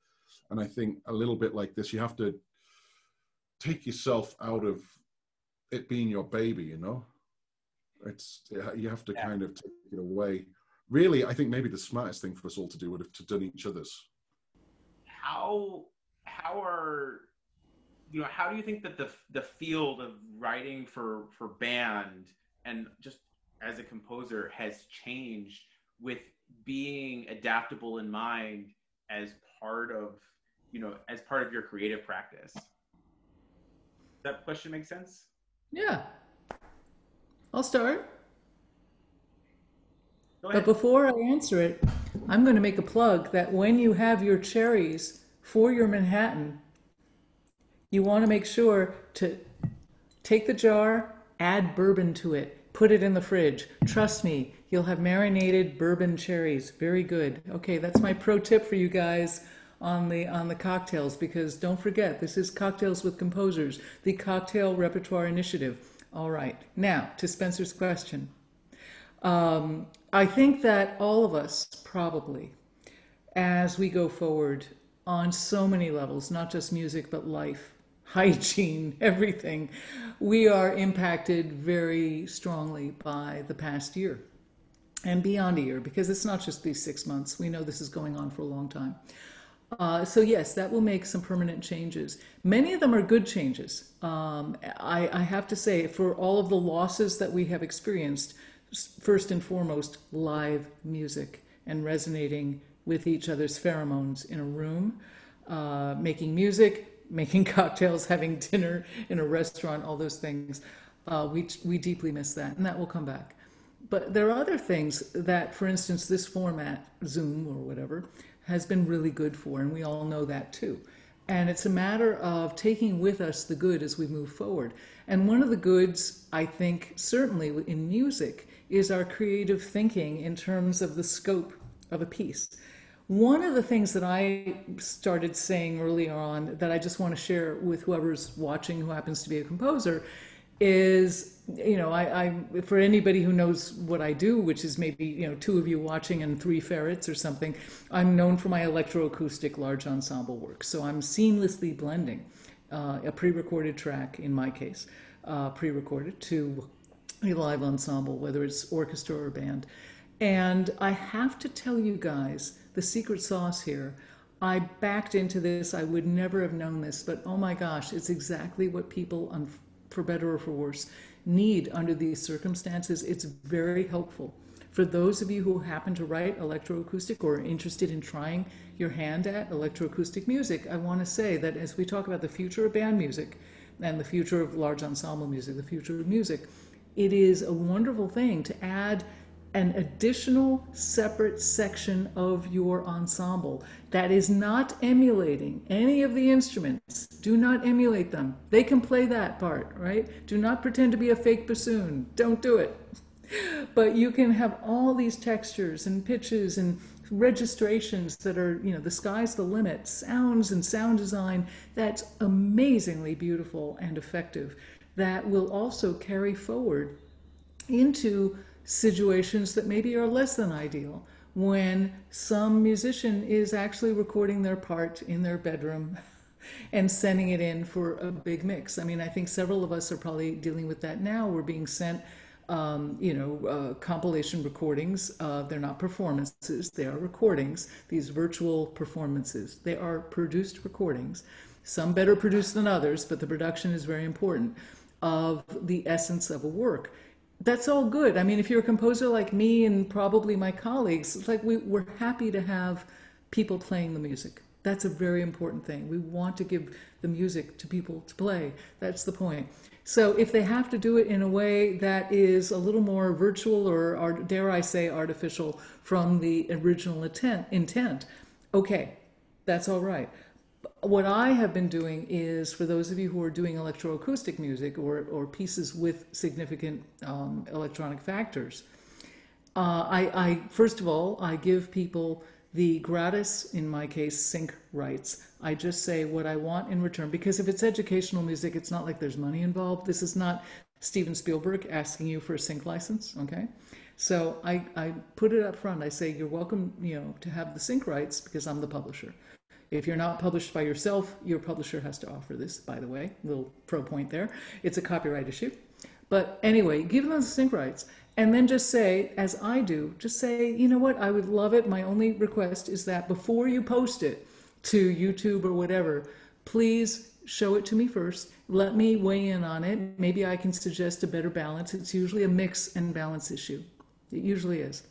And I think a little bit like this, you have to take yourself out of it being your baby, you know? It's, you have to yeah. kind of take it away. Really, I think maybe the smartest thing for us all to do would have to done each other's. How, how are, you know, how do you think that the, the field of writing for, for band and just as a composer has changed with being adaptable in mind as part of, you know, as part of your creative practice? Does that question make sense? Yeah. I'll start. But before I answer it, I'm going to make a plug that when you have your cherries for your Manhattan, you want to make sure to take the jar, add bourbon to it, put it in the fridge. Trust me, you'll have marinated bourbon cherries. Very good. Okay, that's my pro tip for you guys on the on the cocktails, because don't forget, this is Cocktails with Composers, the Cocktail Repertoire Initiative. All right, now to Spencer's question. Um, I think that all of us probably, as we go forward on so many levels, not just music, but life, hygiene, everything, we are impacted very strongly by the past year. And beyond a year, because it's not just these six months. We know this is going on for a long time. Uh, so yes, that will make some permanent changes. Many of them are good changes. Um, I, I have to say, for all of the losses that we have experienced, first and foremost, live music and resonating with each other's pheromones in a room, uh, making music, making cocktails, having dinner in a restaurant, all those things. Uh, we, we deeply miss that, and that will come back. But there are other things that, for instance, this format, Zoom or whatever, has been really good for, and we all know that too. And it's a matter of taking with us the good as we move forward. And one of the goods, I think, certainly in music, is our creative thinking in terms of the scope of a piece. One of the things that I started saying earlier on that I just want to share with whoever's watching who happens to be a composer is, you know, I, I for anybody who knows what I do, which is maybe, you know, two of you watching and three ferrets or something, I'm known for my electroacoustic large ensemble work. So I'm seamlessly blending uh, a pre-recorded track, in my case, uh, pre-recorded to a live ensemble, whether it's orchestra or band. And I have to tell you guys the secret sauce here. I backed into this. I would never have known this, but oh my gosh, it's exactly what people, for better or for worse, need under these circumstances. It's very helpful. For those of you who happen to write electroacoustic or are interested in trying your hand at electroacoustic music, I want to say that as we talk about the future of band music and the future of large ensemble music, the future of music, it is a wonderful thing to add an additional separate section of your ensemble that is not emulating any of the instruments. Do not emulate them. They can play that part, right? Do not pretend to be a fake bassoon. Don't do it. But you can have all these textures and pitches and registrations that are, you know, the sky's the limit, sounds and sound design that's amazingly beautiful and effective, that will also carry forward into situations that maybe are less than ideal, when some musician is actually recording their part in their bedroom and sending it in for a big mix. I mean, I think several of us are probably dealing with that now. We're being sent, um, you know, uh, compilation recordings. Uh, they're not performances, they are recordings, these virtual performances. They are produced recordings, some better produced than others, but the production is very important, of the essence of a work. That's all good. I mean, if you're a composer like me and probably my colleagues, it's like we, we're happy to have people playing the music. That's a very important thing. We want to give the music to people to play. That's the point. So if they have to do it in a way that is a little more virtual or, or dare I say, artificial from the original intent, intent, okay, that's all right. What I have been doing is, for those of you who are doing electroacoustic music or, or pieces with significant um, electronic factors, uh, I, I, first of all, I give people the gratis, in my case, sync rights. I just say what I want in return, because if it's educational music, it's not like there's money involved. This is not Steven Spielberg asking you for a sync license, okay? So I, I put it up front. I say, you're welcome, you know, to have the sync rights because I'm the publisher. If you're not published by yourself, your publisher has to offer this, by the way, little pro point there. It's a copyright issue. But anyway, give them the sync rights and then just say, as I do, just say, you know what, I would love it. My only request is that before you post it to YouTube or whatever, please show it to me first. Let me weigh in on it. Maybe I can suggest a better balance. It's usually a mix and balance issue. It usually is.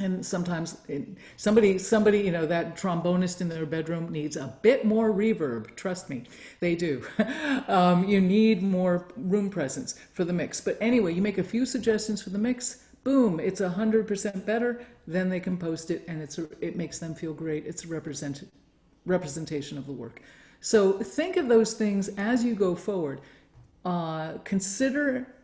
And sometimes it, somebody, somebody, you know, that trombonist in their bedroom needs a bit more reverb. Trust me, they do. um, you need more room presence for the mix. But anyway, you make a few suggestions for the mix. Boom, it's one hundred percent better. Then they can post it, and it's a, it makes them feel great. It's a represent, representation of the work. So think of those things as you go forward. Uh, consider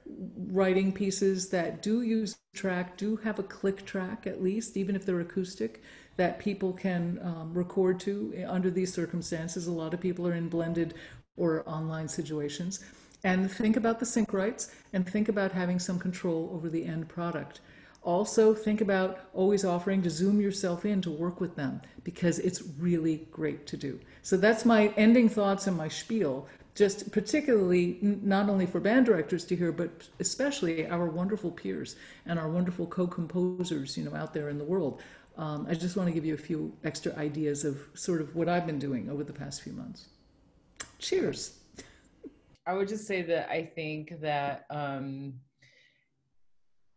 writing pieces that do use track, do have a click track at least, even if they're acoustic, that people can um, record to under these circumstances. A lot of people are in blended or online situations. And think about the sync rights and think about having some control over the end product. Also think about always offering to zoom yourself in to work with them, because it's really great to do. So that's my ending thoughts and my spiel. Just particularly not only for band directors to hear, but especially our wonderful peers and our wonderful co-composers, you know, out there in the world. Um, I just want to give you a few extra ideas of sort of what I've been doing over the past few months. Cheers. I would just say that I think that um,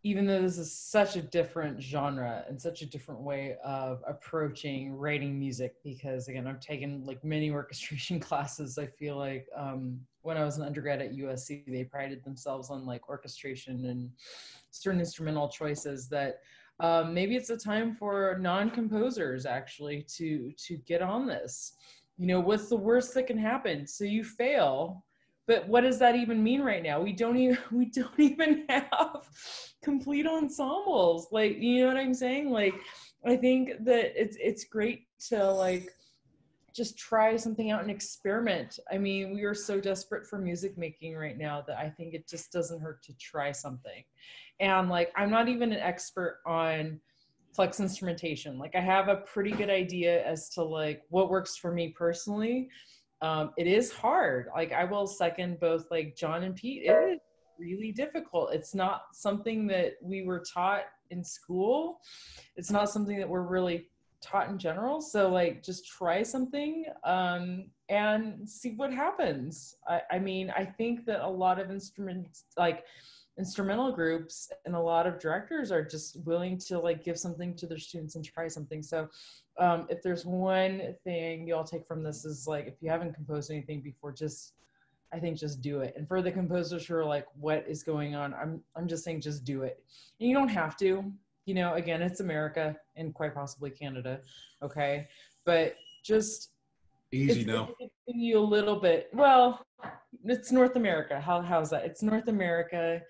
even though this is such a different genre and such a different way of approaching writing music, because again, I've taken like many orchestration classes. I feel like um, when I was an undergrad at U S C, they prided themselves on like orchestration and certain instrumental choices that um, maybe it's a time for non-composers actually to, to get on this. You know, what's the worst that can happen? So you fail. But what does that even mean right now? We don't even, we don't even have complete ensembles. Like, you know what I'm saying? Like, I think that it's it's great to like just try something out and experiment. I mean, we are so desperate for music making right now that I think it just doesn't hurt to try something. And like, I'm not even an expert on flex instrumentation. Like, I have a pretty good idea as to like what works for me personally. Um, it is hard. Like, I will second both like John and Pete. It is really difficult. It's not something that we were taught in school. It's not something that we're really taught in general. So like, just try something um, and see what happens. I, I mean, I think that a lot of instruments, like instrumental groups and a lot of directors are just willing to like give something to their students and try something. So um, if there's one thing you all take from this is like, if you haven't composed anything before, just, I think just do it. And for the composers who are like, what is going on? I'm, I'm just saying, just do it. And you don't have to. You know, again, it's America and quite possibly Canada, okay? But just easy now. You a little bit. Well, it's North America. How how's that? It's North America,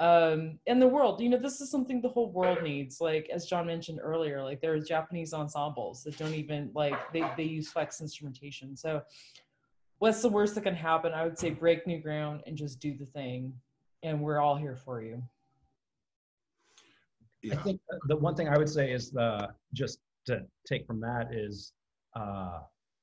um, and the world. You know, this is something the whole world needs. Like as John mentioned earlier, like there are Japanese ensembles that don't even like they they use flex instrumentation. So, what's the worst that can happen? I would say break new ground and just do the thing, and we're all here for you. Yeah. I think the one thing I would say is the, just to take from that is uh,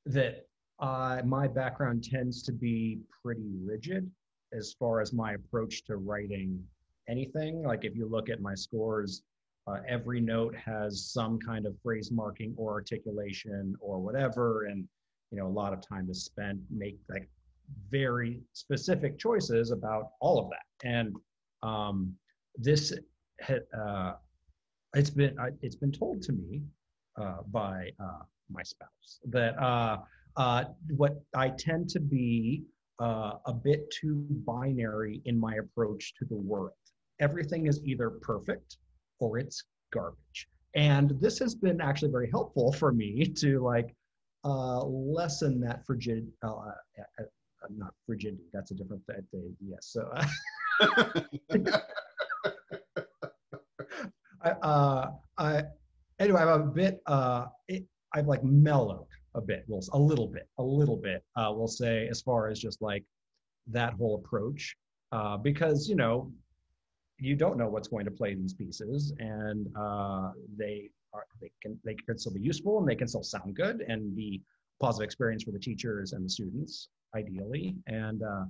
that I, my background tends to be pretty rigid as far as my approach to writing anything. Like if you look at my scores, uh, every note has some kind of phrase marking or articulation or whatever, and you know a lot of time is spent make like very specific choices about all of that. And um, this. Uh, it's been it's been told to me uh, by uh, my spouse that uh, uh, what I tend to be uh, a bit too binary in my approach to the world. Everything is either perfect or it's garbage, and this has been actually very helpful for me to like uh, lessen that frigid. Uh, uh, not frigidity. That's a different thing. Yes. So. Uh, Uh, I, anyway, I'm a bit, uh, it, I've like mellowed a bit, we'll, a little bit, a little bit, uh, we'll say, as far as just like that whole approach, uh, because, you know, you don't know what's going to play these pieces, and uh, they are, they can, they can still be useful, and they can still sound good, and be a positive experience for the teachers and the students, ideally, and uh,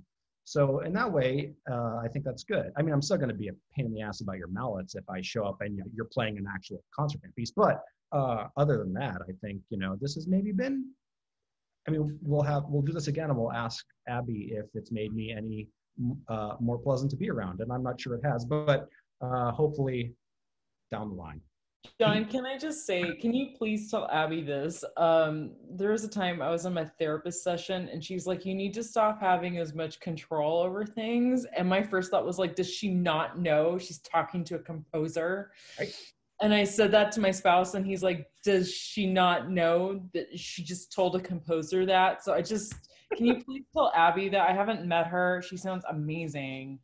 so in that way, uh, I think that's good. I mean, I'm still going to be a pain in the ass about your mallets if I show up and you know, you're playing an actual concert piece. But uh, other than that, I think you know this has maybe been. I mean, we'll have we'll do this again, and we'll ask Abby if it's made me any uh, more pleasant to be around, and I'm not sure it has, but uh, hopefully down the line. John, can I just say, can you please tell Abby this? Um, there was a time I was on my therapist session and she's like, you need to stop having as much control over things. And my first thought was like, does she not know she's talking to a composer? Right. And I said that to my spouse and he's like, does she not know that she just told a composer that? So I just, can you please tell Abby that I haven't met her? She sounds amazing.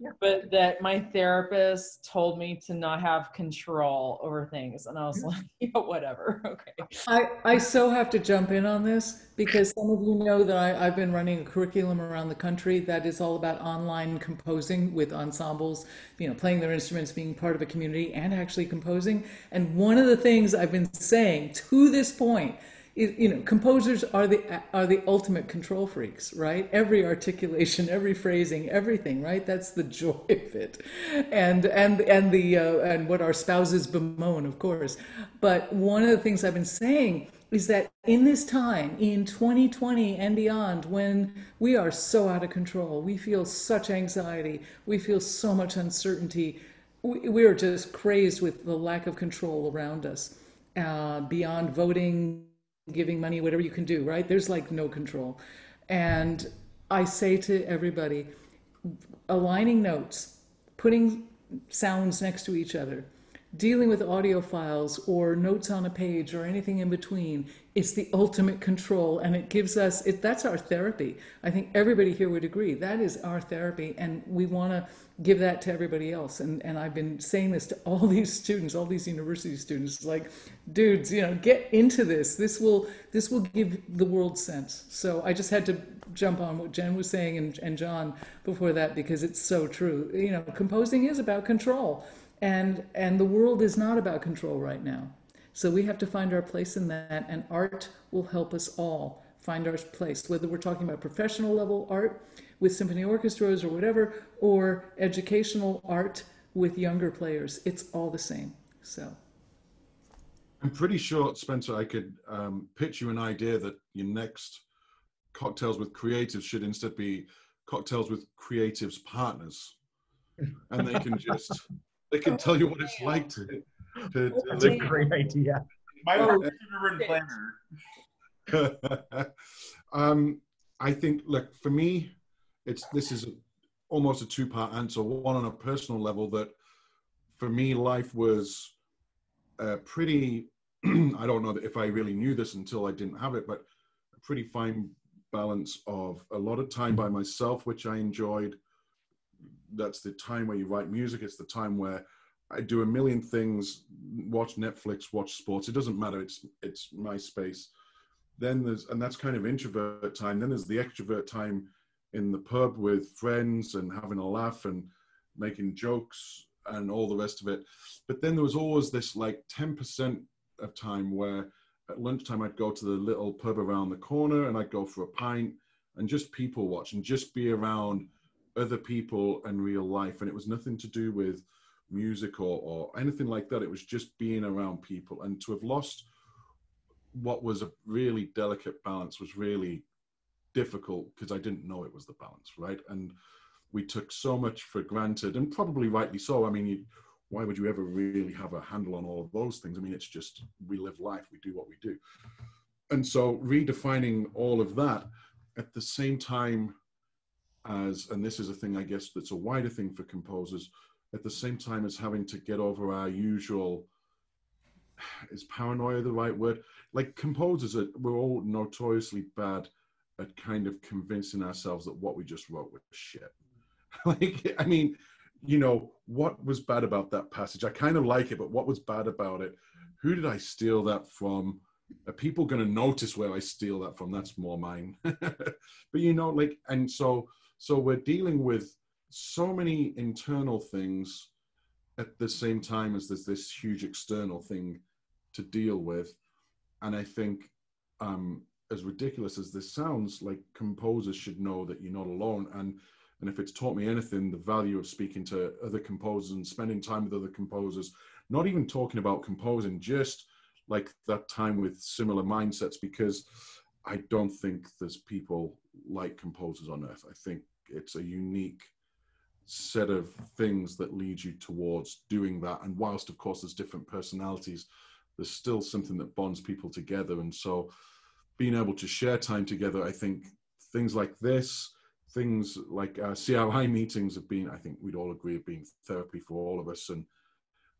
Yeah. But that my therapist told me to not have control over things. And I was like, yeah, whatever. Okay. I, I so have to jump in on this because some of you know that I, I've been running a curriculum around the country that is all about online composing with ensembles, you know, playing their instruments, being part of a community and actually composing. And one of the things I've been saying to this point, you know, composers are the are the ultimate control freaks, right? Every articulation, every phrasing, everything, right? That's the joy of it, and and and the uh, and what our spouses bemoan, of course. But one of the things I've been saying is that in this time, in twenty twenty and beyond, when we are so out of control, we feel such anxiety, we feel so much uncertainty, we, we are just crazed with the lack of control around us, uh, beyond voting, giving money, whatever you can do, right? There's like no control. And I say to everybody, aligning notes, putting sounds next to each other, dealing with audio files or notes on a page or anything in between, it's the ultimate control, and it gives us, it, that's our therapy. I think everybody here would agree, that is our therapy, and we want to give that to everybody else. And, and I've been saying this to all these students, all these university students, like, dudes, you know, get into this. This will, this will give the world sense. So I just had to jump on what Jen was saying and, and John before that, because it's so true. You know, composing is about control. And, and the world is not about control right now. So we have to find our place in that, and art will help us all find our place, whether we're talking about professional level art with symphony orchestras or whatever, or educational art with younger players. It's all the same, so. I'm pretty sure, Spencer, I could um, pitch you an idea that your next Cocktails with Creatives should instead be Cocktails with Creatives Partners. And they can just... They can tell you what it's like to, to, to That's live. A great idea. My favorite planner. um, I think, look, for me, it's this is a, almost a two-part answer. One on a personal level, that for me, life was uh, pretty. I don't know if I really knew this until I didn't have it, but a pretty fine balance of a lot of time by myself, which I enjoyed. That's the time where you write music. It's the time where I do a million things, watch Netflix, watch sports. It doesn't matter. It's, it's my space. Then there's, and that's kind of introvert time. Then there's the extrovert time in the pub with friends and having a laugh and making jokes and all the rest of it. But then there was always this like ten percent of time where at lunchtime I'd go to the little pub around the corner and I'd go for a pint and just people watch and just be around other people and real life. And it was nothing to do with music or, or anything like that. It was just being around people. And to have lost what was a really delicate balance was really difficult, because I didn't know it was the balance, right? And we took so much for granted, and probably rightly so. I mean, you, why would you ever really have a handle on all of those things? I mean, it's just, we live life, we do what we do. And so redefining all of that at the same time as, and this is a thing, I guess, that's a wider thing for composers, at the same time as having to get over our usual, is paranoia the right word? Like composers, are, we're all notoriously bad at kind of convincing ourselves that what we just wrote was shit. Like, I mean, you know, what was bad about that passage? I kind of like it, but what was bad about it? Who did I steal that from? Are people going to notice where I steal that from? That's more mine. But you know, like, and so, so we're dealing with so many internal things at the same time as there's this huge external thing to deal with. And I think, um, as ridiculous as this sounds, like composers should know that you're not alone. And, and if it's taught me anything, the value of speaking to other composers and spending time with other composers, not even talking about composing, just like that time with similar mindsets, because I don't think there's people like composers on earth. I think it's a unique set of things that lead you towards doing that. And whilst, of course, there's different personalities, there's still something that bonds people together. And so being able to share time together, I think things like this, things like uh, C R I meetings have been, I think we'd all agree, have been therapy for all of us. And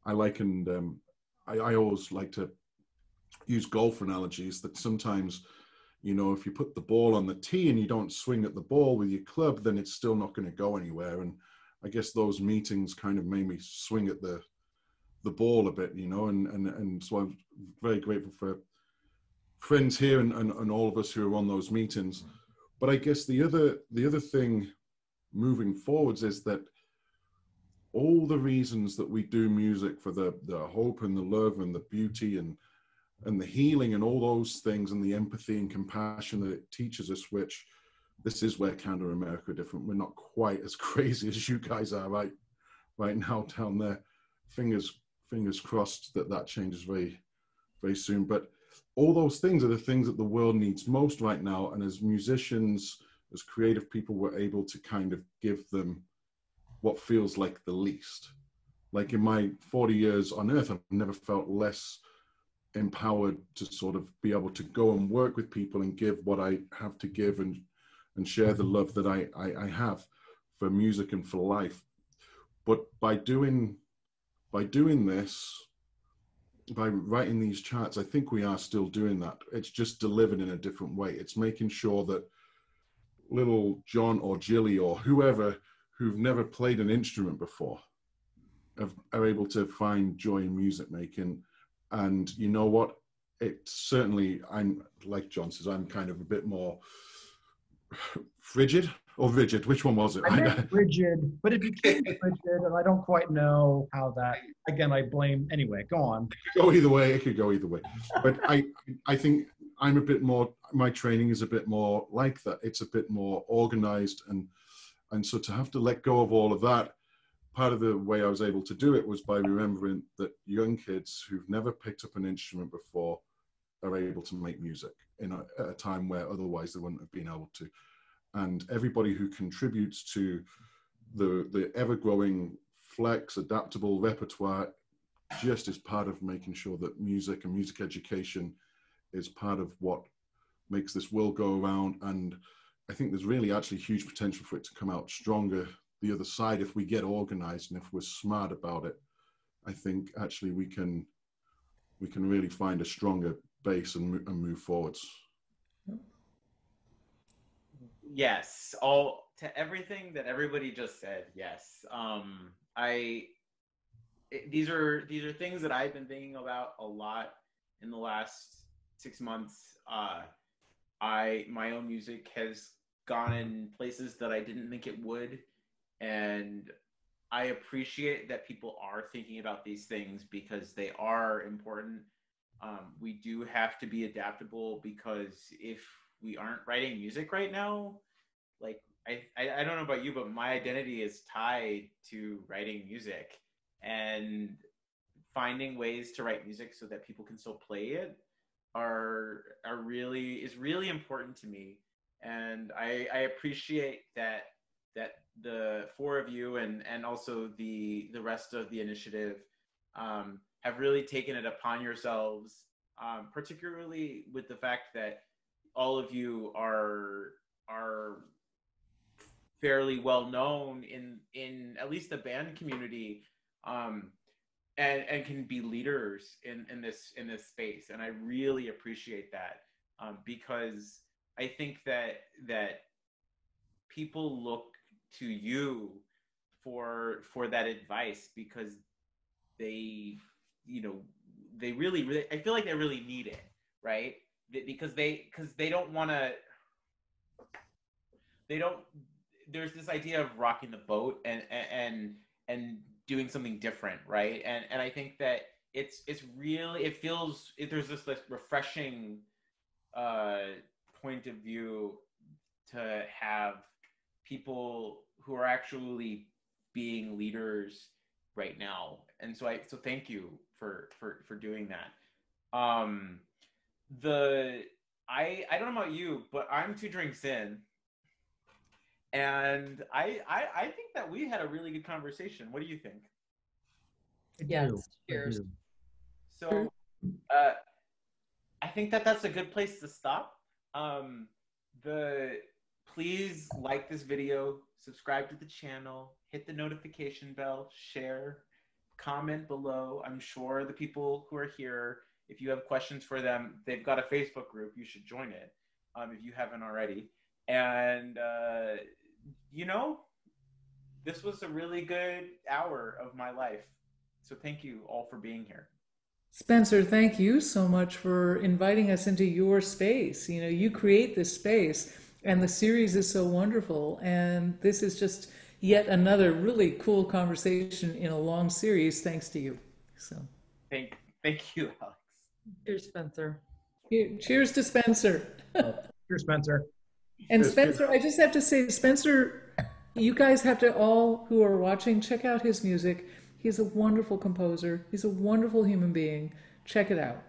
I likened, um, I, I always like to use golf analogies, that sometimes, you know, if you put the ball on the tee and you don't swing at the ball with your club, then it's still not going to go anywhere. And I guess those meetings kind of made me swing at the the ball a bit, you know, and and, and so I'm very grateful for friends here and, and, and all of us who are on those meetings. But I guess the other the other thing moving forwards is that all the reasons that we do music for the the hope and the love and the beauty and and the healing and all those things and the empathy and compassion that it teaches us, which this is where Canada and America are different. We're not quite as crazy as you guys are right right now down there. Fingers fingers crossed that that changes very, very soon. But all those things are the things that the world needs most right now. And as musicians, as creative people, we're able to kind of give them what feels like the least. Like in my forty years on earth, I've never felt less empowered to sort of be able to go and work with people and give what I have to give and and share the love that I, I, I have for music and for life. But by doing by doing this, by writing these charts, I think we are still doing that. It's just delivered in a different way. It's making sure that little John or Jilly or whoever who've never played an instrument before have, are able to find joy in music making. And you know what? It certainly, I'm like John says, I'm kind of a bit more frigid or rigid. Which one was it? I meant rigid, but it became rigid, and I don't quite know how that. Again, I blame. Anyway, go on. It could go either way. It could go either way. But I, I think I'm a bit more. My training is a bit more like that. It's a bit more organized, and and so to have to let go of all of that. Part of the way I was able to do it was by remembering that young kids who've never picked up an instrument before are able to make music in a, at a time where otherwise they wouldn't have been able to. And everybody who contributes to the, the ever-growing, flex, adaptable repertoire just is part of making sure that music and music education is part of what makes this world go around. And I think there's really actually huge potential for it to come out stronger the other side, if we get organized and if we're smart about it. I think actually we can we can really find a stronger base and, and move forwards. Yes, all to everything that everybody just said. Yes, um, I it, these are these are things that I've been thinking about a lot in the last six months. Uh, I my own music has gone in places that I didn't think it would. And I appreciate that people are thinking about these things because they are important. Um, we do have to be adaptable, because if we aren't writing music right now, like, I, I, I don't know about you, but my identity is tied to writing music, and finding ways to write music so that people can still play it are, are really, is really important to me. And I, I appreciate that, that, the four of you and and also the the rest of the initiative um, have really taken it upon yourselves, um, particularly with the fact that all of you are are fairly well known in in at least the band community, um, and and can be leaders in in this in this space. And I really appreciate that, um, because I think that that people look to you for for that advice, because they you know they really really I feel like they really need it, right? Because they because they don't want to they don't there's this idea of rocking the boat and and and doing something different, right? And and I think that it's it's really it feels it, there's this like refreshing uh point of view to have people who are actually being leaders right now. And so I, so thank you for, for, for doing that. Um, the, I, I don't know about you, but I'm two drinks in, and I, I, I think that we had a really good conversation. What do you think? Yes. Cheers. So, uh, I think that that's a good place to stop. Um, the, Please like this video, subscribe to the channel, hit the notification bell, share, comment below. I'm sure the people who are here, if you have questions for them, they've got a Facebook group. You should join it um, if you haven't already. And, uh, you know, this was a really good hour of my life. So thank you all for being here. Spencer, thank you so much for inviting us into your space. You know, you create this space. And the series is so wonderful. And this is just yet another really cool conversation in a long series, thanks to you. So thank, thank you, Alex. Cheers, Spencer. Cheers to Spencer. Oh, cheers, Spencer. And cheers, Spencer, cheers. I just have to say, Spencer, you guys have to all who are watching, check out his music. He's a wonderful composer. He's a wonderful human being. Check it out.